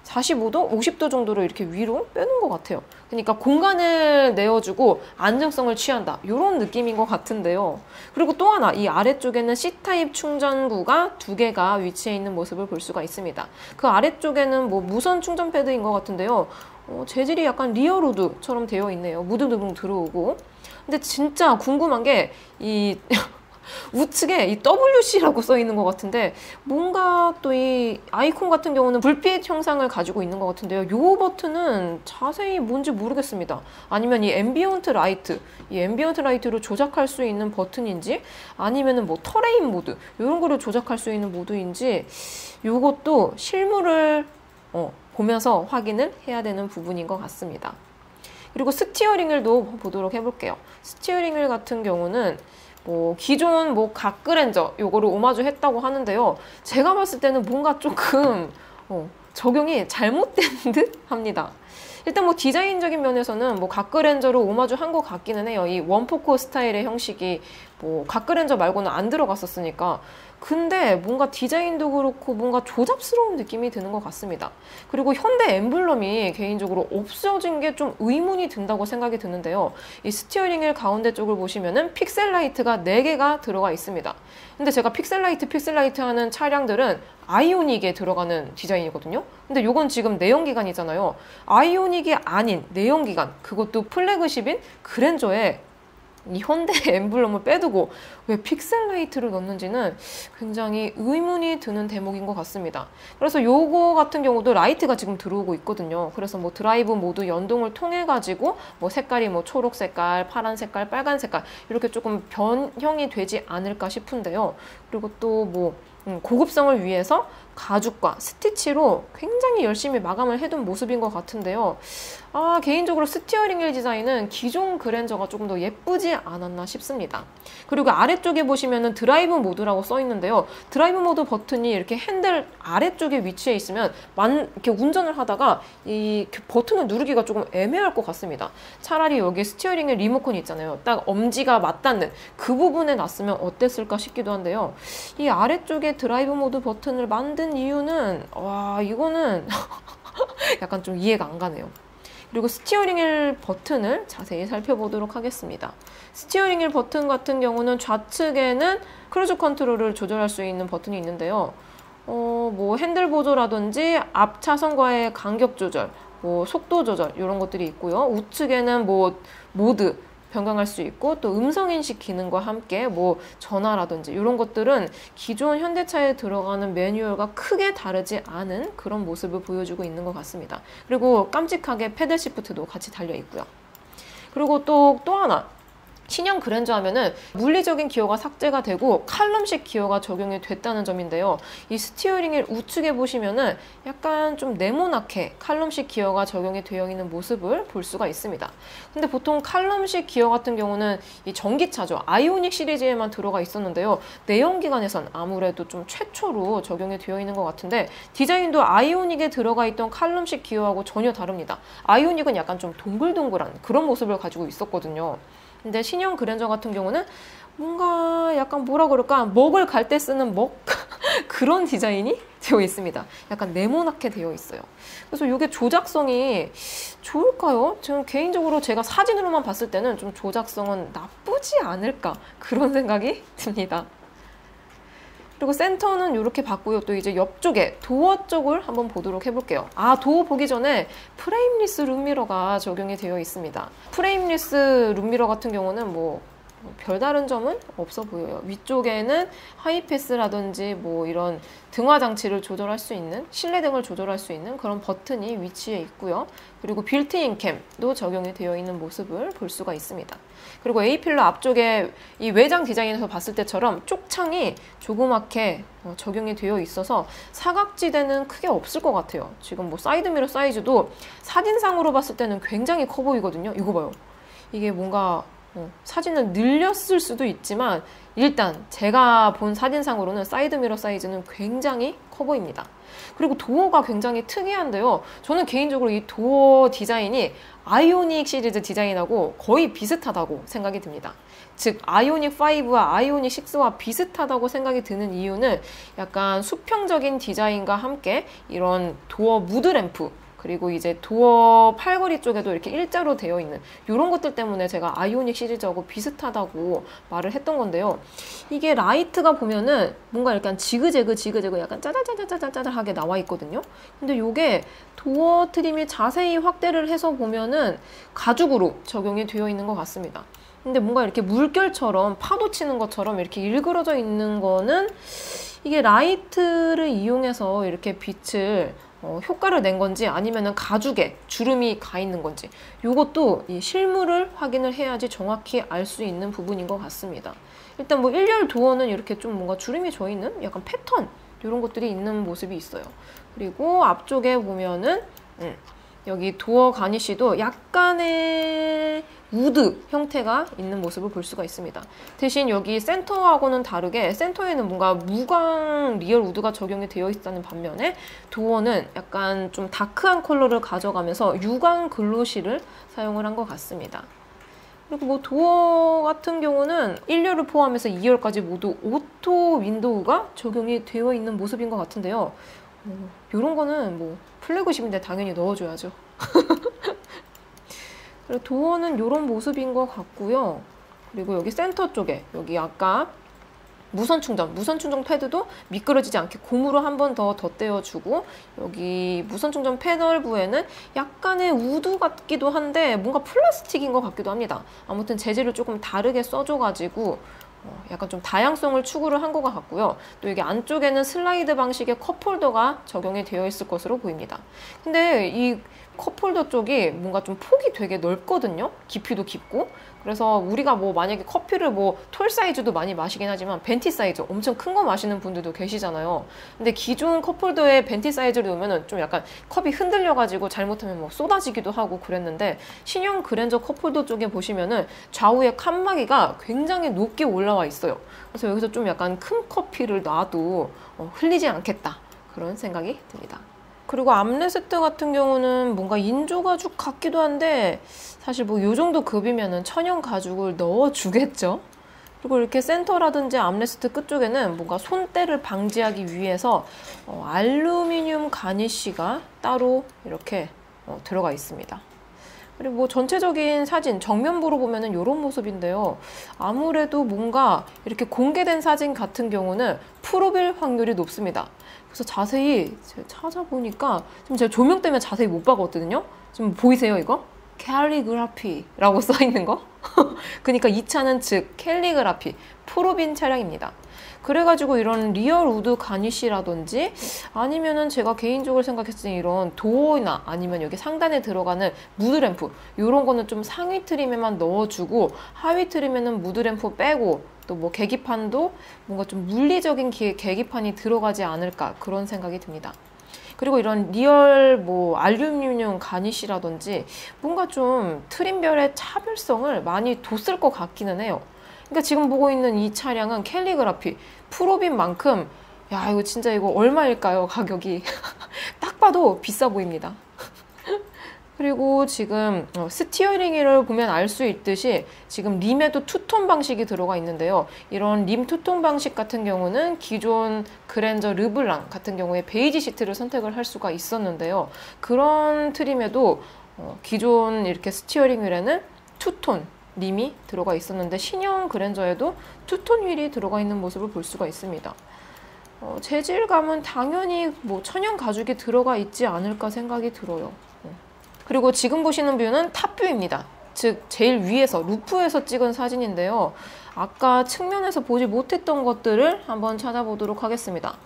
사십오 도, 오십 도 정도로 이렇게 위로 빼놓은 것 같아요. 그러니까 공간을 내어주고 안정성을 취한다, 이런 느낌인 것 같은데요. 그리고 또 하나, 이 아래쪽에는 C타입 충전구가 두 개가 위치해 있는 모습을 볼 수가 있습니다. 그 아래쪽에는 뭐 무선 충전 패드인 것 같은데요. 어, 재질이 약간 리어로드처럼 되어 있네요. 무드등 들어오고. 근데 진짜 궁금한 게 이... 우측에 이 더블유씨라고 써 있는 것 같은데 뭔가 또 이 아이콘 같은 경우는 불빛 형상을 가지고 있는 것 같은데요. 요 버튼은 자세히 뭔지 모르겠습니다. 아니면 이 앰비언트 라이트, 이 앰비언트 라이트로 조작할 수 있는 버튼인지, 아니면은 뭐 터레인 모드 이런 거를 조작할 수 있는 모드인지, 요것도 실물을 어, 보면서 확인을 해야 되는 부분인 것 같습니다. 그리고 스티어링을도 보도록 해볼게요. 스티어링을 같은 경우는 뭐 기존 뭐 각 그랜저 요거를 오마주 했다고 하는데요. 제가 봤을 때는 뭔가 조금 어, 적용이 잘못된 듯 합니다. 일단 뭐 디자인적인 면에서는 뭐 각 그랜저로 오마주 한 것 같기는 해요. 이 원포크 스타일의 형식이 뭐 각 그랜저 말고는 안 들어갔었으니까. 근데 뭔가 디자인도 그렇고 뭔가 조잡스러운 느낌이 드는 것 같습니다. 그리고 현대 엠블럼이 개인적으로 없어진 게 좀 의문이 든다고 생각이 드는데요. 이 스티어링을 가운데 쪽을 보시면은 픽셀라이트가 네 개가 들어가 있습니다. 근데 제가 픽셀라이트 픽셀라이트 하는 차량들은 아이오닉에 들어가는 디자인이거든요. 근데 요건 지금 내연기관이잖아요. 아이오닉이 아닌 내연기관, 그것도 플래그십인 그랜저에 이 현대 엠블럼을 빼두고 왜 픽셀라이트를 넣는지는 굉장히 의문이 드는 대목인 것 같습니다. 그래서 요거 같은 경우도 라이트가 지금 들어오고 있거든요. 그래서 뭐 드라이브 모드 연동을 통해 가지고 뭐 색깔이 뭐 초록 색깔, 파란 색깔, 빨간 색깔 이렇게 조금 변형이 되지 않을까 싶은데요. 그리고 또 뭐 음, 고급성을 위해서 가죽과 스티치로 굉장히 열심히 마감을 해둔 모습인 것 같은데요. 아, 개인적으로 스티어링 휠 디자인은 기존 그랜저가 조금 더 예쁘지 않았나 싶습니다. 그리고 아래쪽에 보시면은 드라이브 모드라고 써 있는데요. 드라이브 모드 버튼이 이렇게 핸들 아래쪽에 위치해 있으면 만, 이렇게 운전을 하다가 이 버튼을 누르기가 조금 애매할 것 같습니다. 차라리 여기 스티어링 휠 리모컨 있잖아요. 딱 엄지가 맞닿는 그 부분에 놨으면 어땠을까 싶기도 한데요. 이 아래쪽에 드라이브 모드 버튼을 만든 이유는 와 이거는 약간 좀 이해가 안 가네요. 그리고 스티어링 휠 버튼을 자세히 살펴보도록 하겠습니다. 스티어링 휠 버튼 같은 경우는 좌측에는 크루즈 컨트롤을 조절할 수 있는 버튼이 있는데요. 어, 뭐 핸들 보조라든지 앞 차선과의 간격 조절, 뭐 속도 조절 이런 것들이 있고요. 우측에는 뭐 모드 변경할 수 있고 또 음성인식 기능과 함께 뭐 전화라든지 이런 것들은 기존 현대차에 들어가는 매뉴얼과 크게 다르지 않은 그런 모습을 보여주고 있는 것 같습니다. 그리고 깜찍하게 패들 시프트도 같이 달려 있고요. 그리고 또, 또 하나 신형 그랜저 하면은 물리적인 기어가 삭제가 되고 칼럼식 기어가 적용이 됐다는 점인데요. 이 스티어링 휠 우측에 보시면은 약간 좀 네모나게 칼럼식 기어가 적용이 되어 있는 모습을 볼 수가 있습니다. 근데 보통 칼럼식 기어 같은 경우는 이 전기차죠. 아이오닉 시리즈에만 들어가 있었는데요. 내연기관에선 아무래도 좀 최초로 적용이 되어 있는 것 같은데 디자인도 아이오닉에 들어가 있던 칼럼식 기어하고 전혀 다릅니다. 아이오닉은 약간 좀 동글동글한 그런 모습을 가지고 있었거든요. 근데 신형 그랜저 같은 경우는 뭔가 약간 뭐라 그럴까 먹을 갈 때 쓰는 먹? 그런 디자인이 되어 있습니다. 약간 네모나게 되어 있어요. 그래서 이게 조작성이 좋을까요? 지금 개인적으로 제가 사진으로만 봤을 때는 좀 조작성은 나쁘지 않을까 그런 생각이 듭니다. 그리고 센터는 이렇게 봤고요. 또 이제 옆쪽에 도어 쪽을 한번 보도록 해볼게요. 아, 도어 보기 전에 프레임리스 룸미러가 적용이 되어 있습니다. 프레임리스 룸미러 같은 경우는 뭐 별다른 점은 없어 보여요. 위쪽에는 하이패스라든지 뭐 이런 등화 장치를 조절할 수 있는 실내등을 조절할 수 있는 그런 버튼이 위치해 있고요. 그리고 빌트인 캠도 적용이 되어 있는 모습을 볼 수가 있습니다. 그리고 A필러 앞쪽에 이 외장 디자인에서 봤을 때처럼 쪽창이 조그맣게 적용이 되어 있어서 사각지대는 크게 없을 것 같아요. 지금 뭐 사이드미러 사이즈도 사진상으로 봤을 때는 굉장히 커 보이거든요. 이거 봐요. 이게 뭔가 어, 사진을 늘렸을 수도 있지만 일단 제가 본 사진상으로는 사이드미러 사이즈는 굉장히 커 보입니다. 그리고 도어가 굉장히 특이한데요. 저는 개인적으로 이 도어 디자인이 아이오닉 시리즈 디자인하고 거의 비슷하다고 생각이 듭니다. 즉 아이오닉 파이브와 아이오닉 식스와 비슷하다고 생각이 드는 이유는 약간 수평적인 디자인과 함께 이런 도어 무드램프 그리고 이제 도어 팔걸이 쪽에도 이렇게 일자로 되어 있는 이런 것들 때문에 제가 아이오닉 시리즈하고 비슷하다고 말을 했던 건데요. 이게 라이트가 보면은 뭔가 약간 지그재그 지그재그 약간 짜잘짜잘짜잘하게 나와 있거든요. 근데 이게 도어 트림이 자세히 확대를 해서 보면은 가죽으로 적용이 되어 있는 것 같습니다. 근데 뭔가 이렇게 물결처럼 파도 치는 것처럼 이렇게 일그러져 있는 거는 이게 라이트를 이용해서 이렇게 빛을 어, 효과를 낸 건지 아니면은 가죽에 주름이 가 있는 건지 요것도 이 실물을 확인을 해야지 정확히 알 수 있는 부분인 것 같습니다. 일단 뭐 일렬 도어는 이렇게 좀 뭔가 주름이 져 있는 약간 패턴 이런 것들이 있는 모습이 있어요. 그리고 앞쪽에 보면은 음, 여기 도어 가니쉬도 약간의 우드 형태가 있는 모습을 볼 수가 있습니다. 대신 여기 센터하고는 다르게 센터에는 뭔가 무광 리얼 우드가 적용이 되어 있다는 반면에 도어는 약간 좀 다크한 컬러를 가져가면서 유광 글로시를 사용을 한 것 같습니다. 그리고 뭐 도어 같은 경우는 일 열을 포함해서 이 열까지 모두 오토 윈도우가 적용이 되어 있는 모습인 것 같은데요. 뭐 이런 거는 뭐 플래그십인데 당연히 넣어줘야죠. 그리고 도어는 이런 모습인 것 같고요. 그리고 여기 센터 쪽에 여기 아까 무선 충전, 무선 충전 패드도 미끄러지지 않게 고무로 한 번 더 덧대어주고 여기 무선 충전 패널 부에는 약간의 우드 같기도 한데 뭔가 플라스틱인 것 같기도 합니다. 아무튼 재질을 조금 다르게 써줘가지고 약간 좀 다양성을 추구를 한 것 같고요. 또 이게 안쪽에는 슬라이드 방식의 컵홀더가 적용이 되어 있을 것으로 보입니다. 근데 이 컵홀더 쪽이 뭔가 좀 폭이 되게 넓거든요. 깊이도 깊고. 그래서 우리가 뭐 만약에 커피를 뭐 톨 사이즈도 많이 마시긴 하지만 벤티 사이즈 엄청 큰 거 마시는 분들도 계시잖아요. 근데 기존 컵홀더에 벤티 사이즈를 놓으면 좀 약간 컵이 흔들려 가지고 잘못하면 뭐 쏟아지기도 하고 그랬는데, 신형 그랜저 컵홀더 쪽에 보시면은 좌우의 칸막이가 굉장히 높게 올라와 있어요. 그래서 여기서 좀 약간 큰 커피를 놔도 어, 흘리지 않겠다, 그런 생각이 듭니다. 그리고 암레 세트 같은 경우는 뭔가 인조 가죽 같기도 한데 사실 뭐 이 정도 급이면은 천연 가죽을 넣어주겠죠. 그리고 이렇게 센터라든지 암레스트 끝쪽에는 뭔가 손때를 방지하기 위해서 어, 알루미늄 가니쉬가 따로 이렇게 어, 들어가 있습니다. 그리고 뭐 전체적인 사진 정면부로 보면은 이런 모습인데요. 아무래도 뭔가 이렇게 공개된 사진 같은 경우는 프로빌 확률이 높습니다. 그래서 자세히 제가 찾아보니까 지금 제가 조명 때문에 자세히 못 봤거든요. 지금 보이세요 이거? 캘리그라피라고 써있는 거? 그러니까 이 차는 즉 캘리그라피 프로빈 차량입니다. 그래가지고 이런 리얼 우드 가니쉬라든지 아니면은 제가 개인적으로 생각했을 때 이런 도어나 아니면 여기 상단에 들어가는 무드램프, 이런 거는 좀 상위 트림에만 넣어주고 하위 트림에는 무드램프 빼고, 또 뭐 계기판도 뭔가 좀 물리적인 기, 계기판이 들어가지 않을까, 그런 생각이 듭니다. 그리고 이런 리얼 뭐 알루미늄 가니쉬라든지 뭔가 좀 트림별의 차별성을 많이 뒀을 것 같기는 해요. 그러니까 지금 보고 있는 이 차량은 캘리그라피 프로빈 만큼, 야 이거 진짜 이거 얼마일까요 가격이? 딱 봐도 비싸 보입니다. 그리고 지금 스티어링 휠을 보면 알 수 있듯이 지금 림에도 투톤 방식이 들어가 있는데요. 이런 림 투톤 방식 같은 경우는 기존 그랜저 르블랑 같은 경우에 베이지 시트를 선택을 할 수가 있었는데요. 그런 트림에도 기존 이렇게 스티어링 휠에는 투톤 림이 들어가 있었는데 신형 그랜저에도 투톤 휠이 들어가 있는 모습을 볼 수가 있습니다. 어, 재질감은 당연히 뭐 천연 가죽이 들어가 있지 않을까 생각이 들어요. 그리고 지금 보시는 뷰는 탑뷰입니다. 즉 제일 위에서 루프에서 찍은 사진인데요. 아까 측면에서 보지 못했던 것들을 한번 찾아보도록 하겠습니다.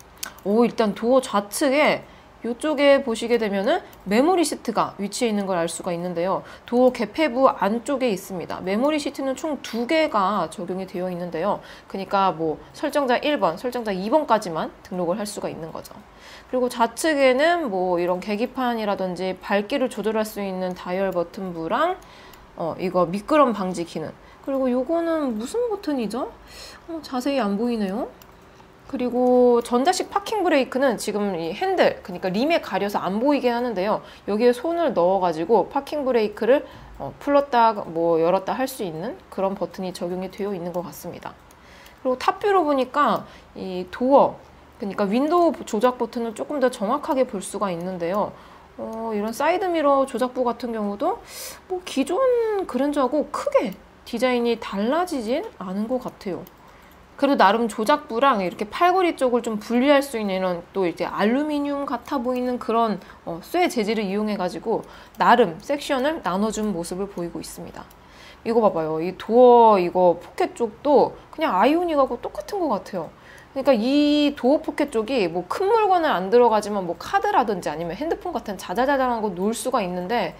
오, 일단 도어 좌측에 이쪽에 보시게 되면은 메모리 시트가 위치해 있는 걸 알 수가 있는데요. 도어 개폐부 안쪽에 있습니다. 메모리 시트는 총 두 개가 적용이 되어 있는데요. 그러니까 뭐 설정자 일 번, 설정자 이 번까지만 등록을 할 수가 있는 거죠. 그리고 좌측에는 뭐 이런 계기판이라든지 밝기를 조절할 수 있는 다이얼 버튼부랑 어 이거 미끄럼 방지 기능. 그리고 요거는 무슨 버튼이죠? 어, 자세히 안 보이네요. 그리고 전자식 파킹 브레이크는 지금 이 핸들, 그러니까 림에 가려서 안 보이긴 하는데요. 여기에 손을 넣어가지고 파킹 브레이크를 어, 풀었다 뭐 열었다 할 수 있는 그런 버튼이 적용이 되어 있는 것 같습니다. 그리고 탑뷰로 보니까 이 도어, 그러니까 윈도우 조작 버튼을 조금 더 정확하게 볼 수가 있는데요. 어, 이런 사이드미러 조작부 같은 경우도 뭐 기존 그랜저하고 크게 디자인이 달라지진 않은 것 같아요. 그래도 나름 조작부랑 이렇게 팔걸이 쪽을 좀 분리할 수 있는 이런 또 이제 알루미늄 같아 보이는 그런 어, 쇠 재질을 이용해 가지고 나름 섹션을 나눠준 모습을 보이고 있습니다. 이거 봐봐요. 이 도어 이거 포켓 쪽도 그냥 아이오닉하고 똑같은 것 같아요. 그러니까 이 도어 포켓 쪽이 뭐 큰 물건은 안 들어가지만 뭐 카드라든지 아니면 핸드폰 같은 자잘자잘한 거 놓을 수가 있는데,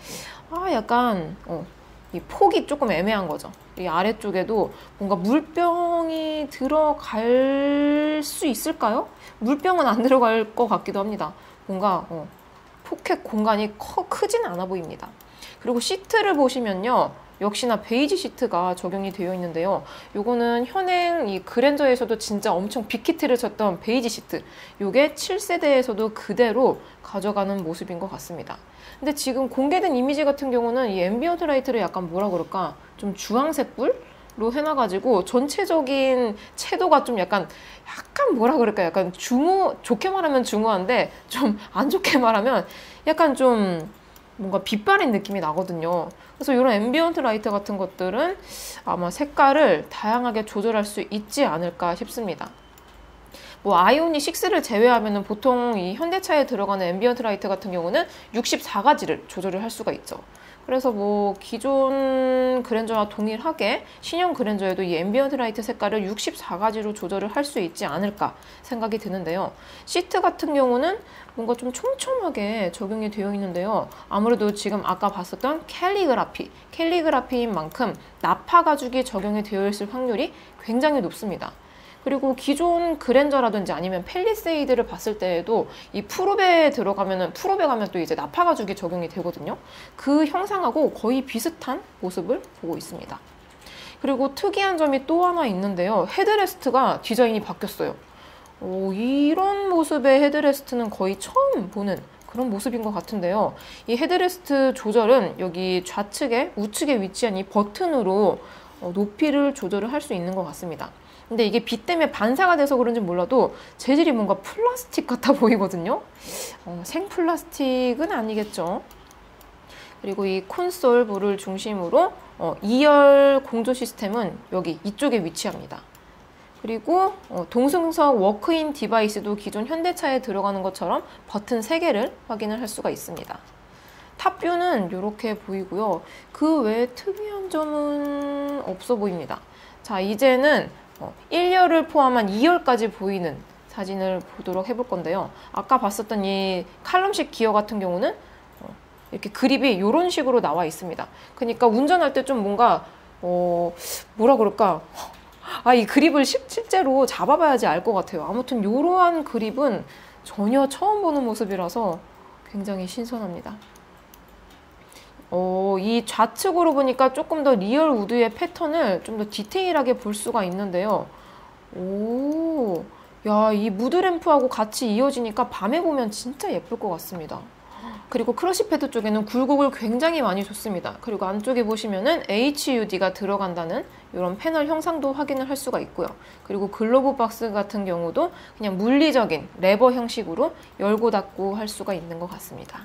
아 약간 어. 이 폭이 조금 애매한 거죠. 이 아래쪽에도 뭔가 물병이 들어갈 수 있을까요? 물병은 안 들어갈 것 같기도 합니다. 뭔가 어, 포켓 공간이 커, 크진 않아 보입니다. 그리고 시트를 보시면요, 역시나 베이지 시트가 적용이 되어 있는데요. 요거는 현행 이 그랜저에서도 진짜 엄청 빅히트를 쳤던 베이지 시트, 요게 칠 세대에서도 그대로 가져가는 모습인 것 같습니다. 근데 지금 공개된 이미지 같은 경우는 이 앰비언트 라이트를 약간 뭐라 그럴까, 좀 주황색불로 해놔가지고 전체적인 채도가 좀 약간 약간 뭐라 그럴까, 약간 중후, 좋게 말하면 중후한데 좀 안 좋게 말하면 약간 좀 뭔가 빛바랜 느낌이 나거든요. 그래서 이런 앰비언트 라이트 같은 것들은 아마 색깔을 다양하게 조절할 수 있지 않을까 싶습니다. 뭐 아이오닉 식스를 제외하면은 보통 이 현대차에 들어가는 앰비언트 라이트 같은 경우는 예순네 가지를 조절을 할 수가 있죠. 그래서 뭐 기존 그랜저와 동일하게 신형 그랜저에도 이 앰비언트 라이트 색깔을 육십사 가지로 조절을 할 수 있지 않을까 생각이 드는데요. 시트 같은 경우는 뭔가 좀 촘촘하게 적용이 되어 있는데요. 아무래도 지금 아까 봤었던 캘리그라피, 캘리그라피인 만큼 나파 가죽이 적용이 되어 있을 확률이 굉장히 높습니다. 그리고 기존 그랜저라든지 아니면 팰리세이드를 봤을 때에도 이 풀업에 들어가면은 풀업에 가면 또 이제 나파 가죽이 적용이 되거든요. 그 형상하고 거의 비슷한 모습을 보고 있습니다. 그리고 특이한 점이 또 하나 있는데요. 헤드레스트가 디자인이 바뀌었어요. 오, 이런 모습의 헤드레스트는 거의 처음 보는 그런 모습인 것 같은데요. 이 헤드레스트 조절은 여기 좌측에 우측에 위치한 이 버튼으로 높이를 조절을 할 수 있는 것 같습니다. 근데 이게 빛 때문에 반사가 돼서 그런지 몰라도 재질이 뭔가 플라스틱 같아 보이거든요. 어, 생플라스틱은 아니겠죠. 그리고 이 콘솔 부를 중심으로 어, 이열 공조 시스템은 여기 이쪽에 위치합니다. 그리고 어, 동승석 워크인 디바이스도 기존 현대차에 들어가는 것처럼 버튼 세 개를 확인을 할 수가 있습니다. 탑뷰는 이렇게 보이고요. 그 외에 특이한 점은 없어 보입니다. 자, 이제는 어, 일열을 포함한 이열까지 보이는 사진을 보도록 해볼 건데요. 아까 봤었던 이 칼럼식 기어 같은 경우는 어, 이렇게 그립이 이런 식으로 나와 있습니다. 그러니까 운전할 때 좀 뭔가 어, 뭐라 그럴까? 아, 이 그립을 실제로 잡아봐야지 알 것 같아요. 아무튼 이러한 그립은 전혀 처음 보는 모습이라서 굉장히 신선합니다. 어, 이 좌측으로 보니까 조금 더 리얼 우드의 패턴을 좀 더 디테일하게 볼 수가 있는데요. 오, 야, 이 무드램프하고 같이 이어지니까 밤에 보면 진짜 예쁠 것 같습니다. 그리고 크러쉬패드 쪽에는 굴곡을 굉장히 많이 줬습니다. 그리고 안쪽에 보시면은 에이치유디가 들어간다는 이런 패널 형상도 확인을 할 수가 있고요. 그리고 글로브 박스 같은 경우도 그냥 물리적인 레버 형식으로 열고 닫고 할 수가 있는 것 같습니다.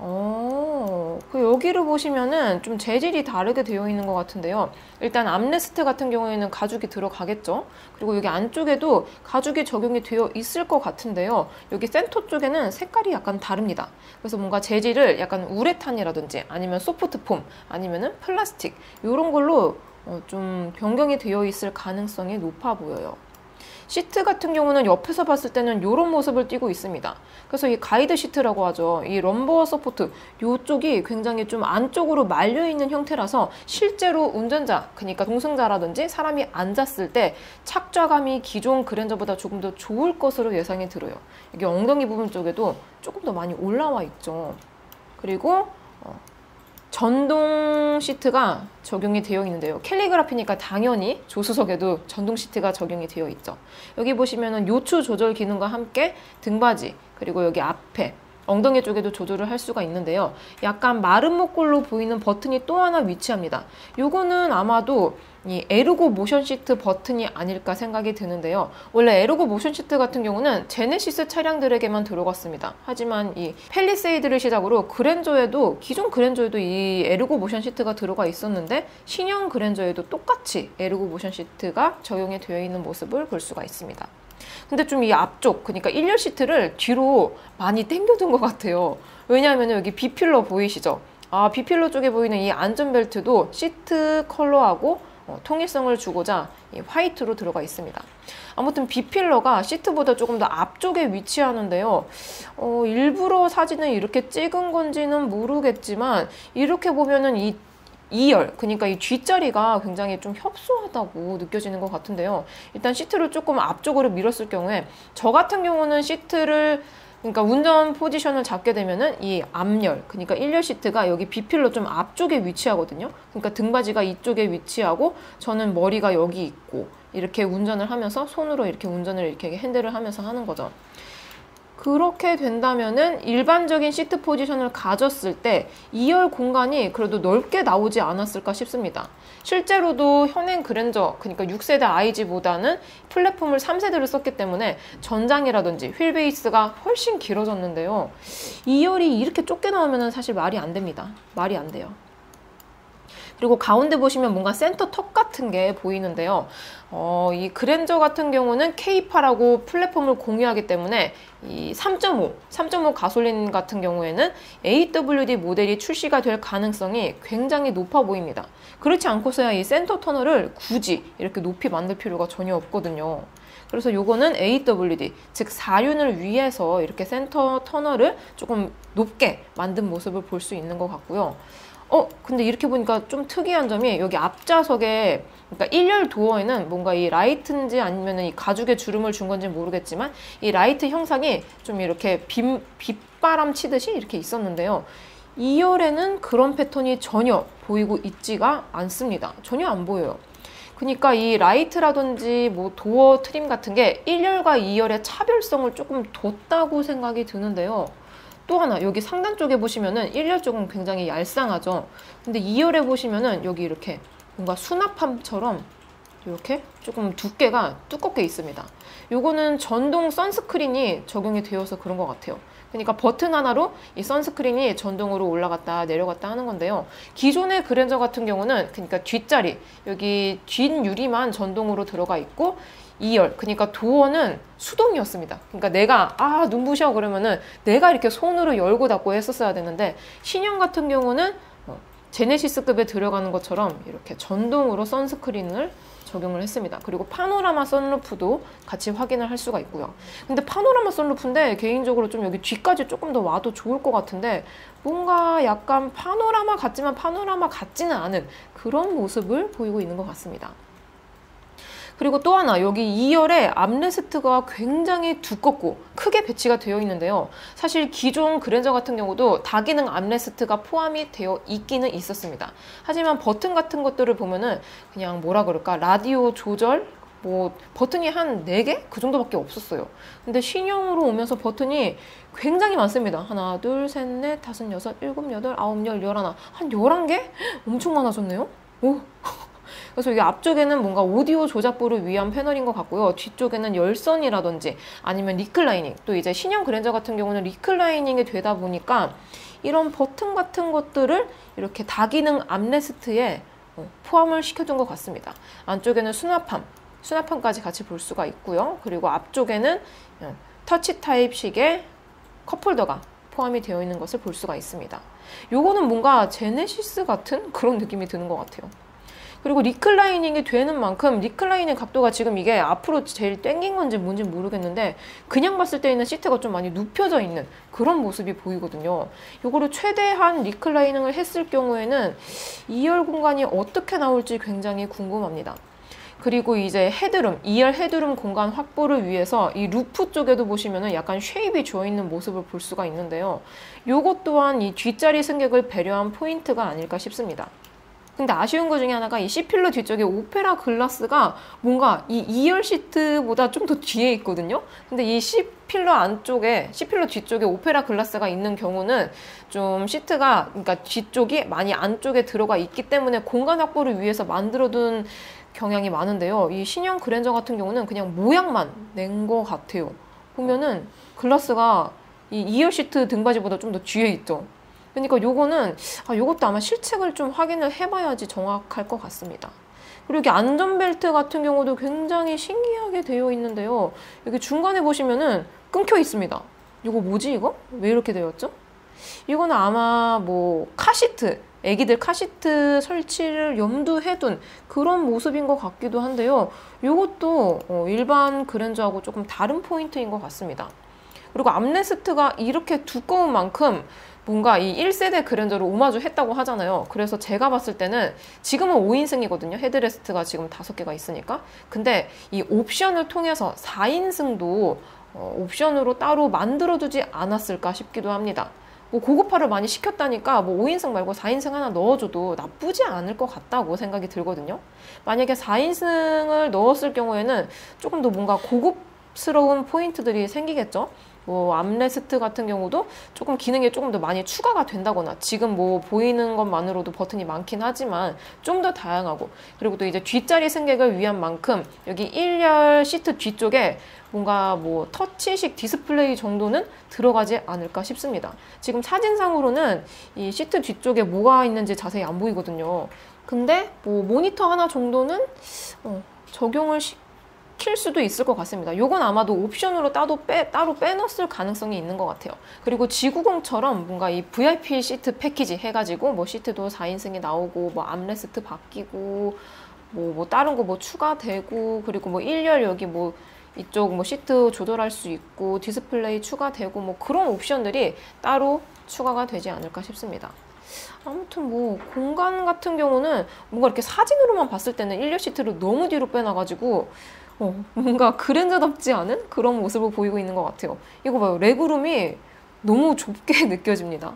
어, 그 여기를 보시면은 좀 재질이 다르게 되어 있는 것 같은데요. 일단 암레스트 같은 경우에는 가죽이 들어가겠죠. 그리고 여기 안쪽에도 가죽이 적용이 되어 있을 것 같은데요. 여기 센터 쪽에는 색깔이 약간 다릅니다. 그래서 뭔가 재질을 약간 우레탄이라든지 아니면 소프트폼 아니면은 플라스틱 이런 걸로 어, 좀 변경이 되어 있을 가능성이 높아 보여요. 시트 같은 경우는 옆에서 봤을 때는 이런 모습을 띄고 있습니다. 그래서 이 가이드 시트라고 하죠. 이 럼버 서포트 이쪽이 굉장히 좀 안쪽으로 말려있는 형태라서 실제로 운전자, 그러니까 동승자라든지 사람이 앉았을 때 착좌감이 기존 그랜저보다 조금 더 좋을 것으로 예상이 들어요. 이게 엉덩이 부분 쪽에도 조금 더 많이 올라와 있죠. 그리고 어, 전동 시트가 적용이 되어 있는데요. 캘리그라피니까 당연히 조수석에도 전동 시트가 적용이 되어 있죠. 여기 보시면은 요추 조절 기능과 함께 등받이 그리고 여기 앞에 엉덩이 쪽에도 조절을 할 수가 있는데요. 약간 마른 목걸로 보이는 버튼이 또 하나 위치합니다. 요거는 아마도 이 에르고 모션 시트 버튼이 아닐까 생각이 드는데요. 원래 에르고 모션 시트 같은 경우는 제네시스 차량들에게만 들어갔습니다. 하지만 이 팰리세이드를 시작으로 그랜저에도 기존 그랜저에도 이 에르고 모션 시트가 들어가 있었는데 신형 그랜저에도 똑같이 에르고 모션 시트가 적용이 되어 있는 모습을 볼 수가 있습니다. 근데 좀 이 앞쪽, 그러니까 일열 시트를 뒤로 많이 당겨둔 것 같아요. 왜냐하면 여기 B필러 보이시죠? 아, B필러 쪽에 보이는 이 안전벨트도 시트 컬러하고 어, 통일성을 주고자 이 화이트로 들어가 있습니다. 아무튼 B필러가 시트보다 조금 더 앞쪽에 위치하는데요. 어, 일부러 사진을 이렇게 찍은 건지는 모르겠지만 이렇게 보면은 이 이열, 그러니까 이 G자리가 굉장히 좀 협소하다고 느껴지는 것 같은데요. 일단 시트를 조금 앞쪽으로 밀었을 경우에 저 같은 경우는 시트를 그러니까 운전 포지션을 잡게 되면은 이 앞열, 그러니까 일열 시트가 여기 B필러 좀 앞쪽에 위치하거든요. 그러니까 등받이가 이쪽에 위치하고 저는 머리가 여기 있고 이렇게 운전을 하면서 손으로 이렇게 운전을 이렇게 핸들을 하면서 하는 거죠. 그렇게 된다면은 일반적인 시트 포지션을 가졌을 때 이열 공간이 그래도 넓게 나오지 않았을까 싶습니다. 실제로도 현행 그랜저, 그러니까 육 세대 아이지보다는 플랫폼을 삼 세대를 썼기 때문에 전장이라든지 휠베이스가 훨씬 길어졌는데요. 이열이 이렇게 좁게 나오면은 사실 말이 안 됩니다. 말이 안 돼요. 그리고 가운데 보시면 뭔가 센터 턱 같은 게 보이는데요. 어, 이 그랜저 같은 경우는 케이파라고 플랫폼을 공유하기 때문에 이 삼 점 오, 삼 점 오 가솔린 같은 경우에는 에이 더블유 디 모델이 출시가 될 가능성이 굉장히 높아 보입니다. 그렇지 않고서야 이 센터 터널을 굳이 이렇게 높이 만들 필요가 전혀 없거든요. 그래서 요거는 에이 더블유 디, 즉 사륜을 위해서 이렇게 센터 터널을 조금 높게 만든 모습을 볼 수 있는 것 같고요. 어, 근데 이렇게 보니까 좀 특이한 점이 여기 앞좌석에, 그러니까 일열 도어에는 뭔가 이 라이트인지 아니면 이 가죽에 주름을 준 건지 모르겠지만 이 라이트 형상이 좀 이렇게 빗, 빗바람 치듯이 이렇게 있었는데요. 이열에는 그런 패턴이 전혀 보이고 있지가 않습니다. 전혀 안 보여요. 그러니까 이 라이트라든지 뭐 도어 트림 같은 게 일열과 이열의 차별성을 조금 뒀다고 생각이 드는데요. 또 하나, 여기 상단 쪽에 보시면은 일열 쪽은 굉장히 얄쌍하죠. 근데 이열에 보시면은 여기 이렇게 뭔가 수납함처럼 이렇게 조금 두께가 두껍게 있습니다. 요거는 전동 선스크린이 적용이 되어서 그런 것 같아요. 그러니까 버튼 하나로 이 선스크린이 전동으로 올라갔다 내려갔다 하는 건데요. 기존의 그랜저 같은 경우는 그러니까 뒷자리, 여기 뒷유리만 전동으로 들어가 있고 이열, 그러니까 도어는 수동이었습니다. 그러니까 내가 아 눈부셔 그러면은 내가 이렇게 손으로 열고 닫고 했었어야 되는데, 신형 같은 경우는 제네시스급에 들어가는 것처럼 이렇게 전동으로 선스크린을 적용을 했습니다. 그리고 파노라마 선루프도 같이 확인을 할 수가 있고요. 근데 파노라마 선루프인데 개인적으로 좀 여기 뒤까지 조금 더 와도 좋을 것 같은데, 뭔가 약간 파노라마 같지만 파노라마 같지는 않은 그런 모습을 보이고 있는 것 같습니다. 그리고 또 하나, 여기 이열에 암레스트가 굉장히 두껍고 크게 배치가 되어 있는데요. 사실 기존 그랜저 같은 경우도 다기능 암레스트가 포함이 되어 있기는 있었습니다. 하지만 버튼 같은 것들을 보면은 그냥 뭐라 그럴까, 라디오 조절 뭐 버튼이 한 네 개? 그 정도밖에 없었어요. 근데 신형으로 오면서 버튼이 굉장히 많습니다. 하나, 둘, 셋, 넷, 다섯, 여섯, 일곱, 여덟, 아홉, 열, 열하나, 한 열한 개? 엄청 많아졌네요. 오! 그래서 이 앞쪽에는 뭔가 오디오 조작부를 위한 패널인 것 같고요. 뒤쪽에는 열선이라든지 아니면 리클라이닝, 또 이제 신형 그랜저 같은 경우는 리클라이닝이 되다 보니까 이런 버튼 같은 것들을 이렇게 다기능 암레스트에 포함을 시켜둔 것 같습니다. 안쪽에는 수납함, 수납함까지 같이 볼 수가 있고요. 그리고 앞쪽에는 터치 타입식의 컵홀더가 포함이 되어 있는 것을 볼 수가 있습니다. 요거는 뭔가 제네시스 같은 그런 느낌이 드는 것 같아요. 그리고 리클라이닝이 되는 만큼 리클라이닝 각도가 지금 이게 앞으로 제일 땡긴 건지 뭔지 모르겠는데 그냥 봤을 때는 시트가 좀 많이 눕혀져 있는 그런 모습이 보이거든요. 이거를 최대한 리클라이닝을 했을 경우에는 이열 공간이 어떻게 나올지 굉장히 궁금합니다. 그리고 이제 헤드룸, 이열 헤드룸 공간 확보를 위해서 이 루프 쪽에도 보시면은 약간 쉐입이 주어 있는 모습을 볼 수가 있는데요. 요것 또한 이 뒷자리 승객을 배려한 포인트가 아닐까 싶습니다. 근데 아쉬운 것 중에 하나가 이 C필러 뒤쪽에 오페라 글라스가 뭔가 이 이열 시트보다 좀 더 뒤에 있거든요. 근데 이 C필러 안쪽에, C필러 뒤쪽에 오페라 글라스가 있는 경우는 좀 시트가, 그러니까 뒤쪽이 많이 안쪽에 들어가 있기 때문에 공간 확보를 위해서 만들어둔 경향이 많은데요. 이 신형 그랜저 같은 경우는 그냥 모양만 낸 것 같아요. 보면은 글라스가 이 이열 시트 등받이보다 좀 더 뒤에 있죠. 그러니까 요거는, 아, 요것도 아마 실측을 좀 확인을 해봐야지 정확할 것 같습니다. 그리고 여기 안전벨트 같은 경우도 굉장히 신기하게 되어 있는데요. 여기 중간에 보시면은 끊겨 있습니다. 이거 뭐지 이거? 왜 이렇게 되었죠? 이거는 아마 뭐 카시트, 애기들 카시트 설치를 염두해 둔 그런 모습인 것 같기도 한데요. 요것도 어, 일반 그랜저하고 조금 다른 포인트인 것 같습니다. 그리고 암레스트가 이렇게 두꺼운 만큼 뭔가 이 일 세대 그랜저를 오마주 했다고 하잖아요. 그래서 제가 봤을 때는 지금은 오 인승이거든요. 헤드레스트가 지금 다섯 개가 있으니까. 근데 이 옵션을 통해서 사 인승도 어, 옵션으로 따로 만들어두지 않았을까 싶기도 합니다. 뭐 고급화를 많이 시켰다니까 뭐 오 인승 말고 사 인승 하나 넣어줘도 나쁘지 않을 것 같다고 생각이 들거든요. 만약에 사 인승을 넣었을 경우에는 조금 더 뭔가 고급스러운 포인트들이 생기겠죠. 뭐 암레스트 같은 경우도 조금 기능이 조금 더 많이 추가가 된다거나, 지금 뭐 보이는 것만으로도 버튼이 많긴 하지만 좀 더 다양하고, 그리고 또 이제 뒷자리 승객을 위한 만큼 여기 일열 시트 뒤쪽에 뭔가 뭐 터치식 디스플레이 정도는 들어가지 않을까 싶습니다. 지금 사진상으로는 이 시트 뒤쪽에 뭐가 있는지 자세히 안 보이거든요. 근데 뭐 모니터 하나 정도는 어, 적용을 시 킬 수도 있을 것 같습니다. 요건 아마도 옵션으로 따로, 빼, 따로 빼놨을 가능성이 있는 것 같아요. 그리고 지구공처럼 뭔가 이 브이아이피 시트 패키지 해가지고 뭐 시트도 사인승이 나오고 뭐 암레스트 바뀌고 뭐, 뭐 다른 거 뭐 추가되고, 그리고 뭐 일열 여기 뭐 이쪽 뭐 시트 조절할 수 있고 디스플레이 추가되고 뭐 그런 옵션들이 따로 추가가 되지 않을까 싶습니다. 아무튼 뭐 공간 같은 경우는 뭔가 이렇게 사진으로만 봤을 때는 일열 시트를 너무 뒤로 빼놔가지고 어, 뭔가 그랜저답지 않은 그런 모습을 보이고 있는 것 같아요. 이거 봐요. 레그룸이 너무 좁게 느껴집니다.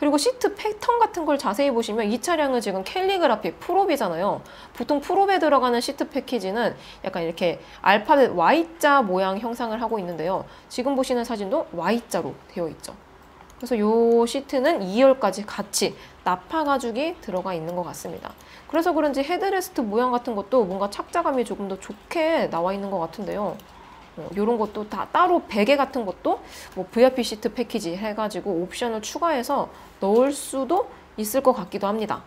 그리고 시트 패턴 같은 걸 자세히 보시면 이 차량은 지금 캘리그라피 프롭이잖아요. 보통 프롭에 들어가는 시트 패키지는 약간 이렇게 알파벳 Y자 모양 형상을 하고 있는데요. 지금 보시는 사진도 Y자로 되어 있죠. 그래서 이 시트는 이열까지 같이 나파 가죽이 들어가 있는 것 같습니다. 그래서 그런지 헤드레스트 모양 같은 것도 뭔가 착자감이 조금 더 좋게 나와 있는 것 같은데요. 이런 것도 다 따로 베개 같은 것도 뭐 브이아이피 시트 패키지 해가지고 옵션을 추가해서 넣을 수도 있을 것 같기도 합니다.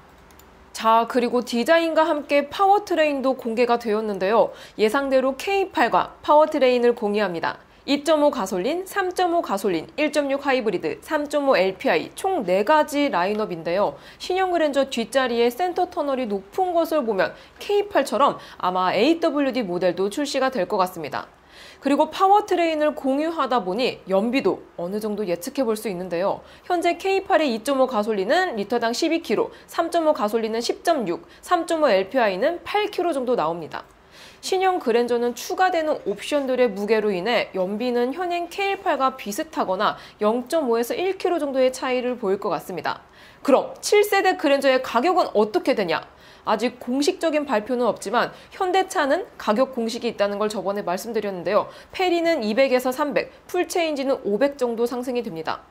자, 그리고 디자인과 함께 파워트레인도 공개가 되었는데요. 예상대로 케이 팔과 파워트레인을 공유합니다. 이 점 오 가솔린, 삼 점 오 가솔린, 일 점 육 하이브리드, 삼 점 오 엘피아이 총 네 가지 라인업인데요. 신형 그랜저 뒷자리에 센터 터널이 높은 것을 보면 케이 팔처럼 아마 에이더블유디 모델도 출시가 될 것 같습니다. 그리고 파워트레인을 공유하다 보니 연비도 어느 정도 예측해 볼 수 있는데요. 현재 케이 팔의 이 점 오 가솔린은 리터당 십이 킬로미터, 삼 점 오 가솔린은 십 점 육, 삼 점 오 엘피아이는 팔 킬로미터 정도 나옵니다. 신형 그랜저는 추가되는 옵션들의 무게로 인해 연비는 현행 케이 팔과 비슷하거나 영 점 오에서 일 킬로미터 정도의 차이를 보일 것 같습니다. 그럼 칠 세대 그랜저의 가격은 어떻게 되냐? 아직 공식적인 발표는 없지만 현대차는 가격 공식이 있다는 걸 저번에 말씀드렸는데요. 페리는 이백에서 삼백, 풀체인지는 오백 정도 상승이 됩니다.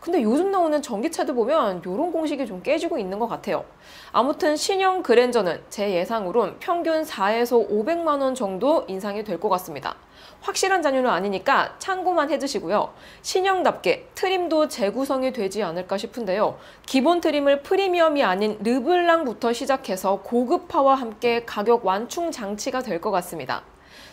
근데 요즘 나오는 전기차들 보면 이런 공식이 좀 깨지고 있는 것 같아요. 아무튼 신형 그랜저는 제 예상으론 평균 사에서 오백만 원 정도 인상이 될 것 같습니다. 확실한 자료는 아니니까 참고만 해주시고요. 신형답게 트림도 재구성이 되지 않을까 싶은데요. 기본 트림을 프리미엄이 아닌 르블랑부터 시작해서 고급화와 함께 가격 완충 장치가 될 것 같습니다.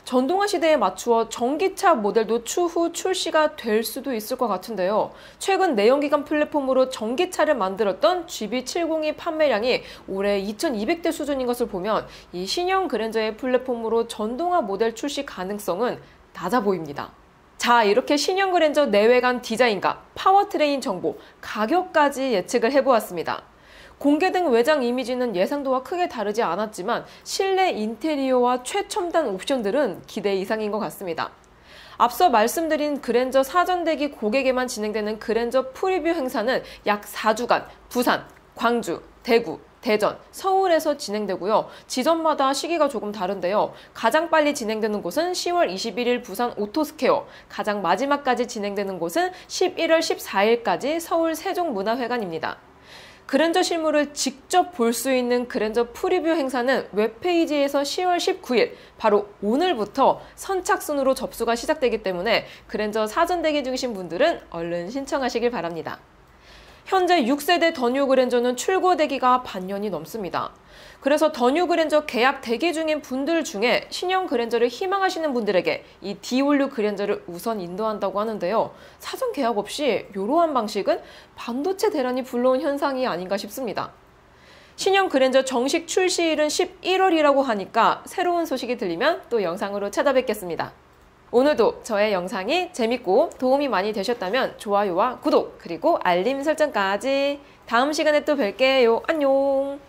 전동화 시대에 맞추어 전기차 모델도 추후 출시가 될 수도 있을 것 같은데요. 최근 내연기관 플랫폼으로 전기차를 만들었던 지비 칠십이 판매량이 올해 이천이백 대 수준인 것을 보면 이 신형 그랜저의 플랫폼으로 전동화 모델 출시 가능성은 낮아 보입니다. 자, 이렇게 신형 그랜저 내외관 디자인과 파워트레인 정보, 가격까지 예측을 해보았습니다. 공개된 외장 이미지는 예상도와 크게 다르지 않았지만 실내 인테리어와 최첨단 옵션들은 기대 이상인 것 같습니다. 앞서 말씀드린 그랜저 사전 대기 고객에만 진행되는 그랜저 프리뷰 행사는 약 사 주간 부산, 광주, 대구, 대전, 서울에서 진행되고요. 지점마다 시기가 조금 다른데요. 가장 빨리 진행되는 곳은 시월 이십일일 부산 오토스퀘어, 가장 마지막까지 진행되는 곳은 십일월 십사일까지 서울 세종문화회관입니다. 그랜저 실물을 직접 볼 수 있는 그랜저 프리뷰 행사는 웹페이지에서 시월 십구일, 바로 오늘부터 선착순으로 접수가 시작되기 때문에 그랜저 사전 대기 중이신 분들은 얼른 신청하시길 바랍니다. 현재 육 세대 더 뉴 그랜저는 출고 대기가 반년이 넘습니다. 그래서 더 뉴 그랜저 계약 대기 중인 분들 중에 신형 그랜저를 희망하시는 분들에게 이 디올류 그랜저를 우선 인도한다고 하는데요. 사전 계약 없이 이러한 방식은 반도체 대란이 불러온 현상이 아닌가 싶습니다. 신형 그랜저 정식 출시일은 십일월이라고 하니까 새로운 소식이 들리면 또 영상으로 찾아뵙겠습니다. 오늘도 저의 영상이 재밌고 도움이 많이 되셨다면 좋아요와 구독, 그리고 알림 설정까지. 다음 시간에 또 뵐게요. 안녕!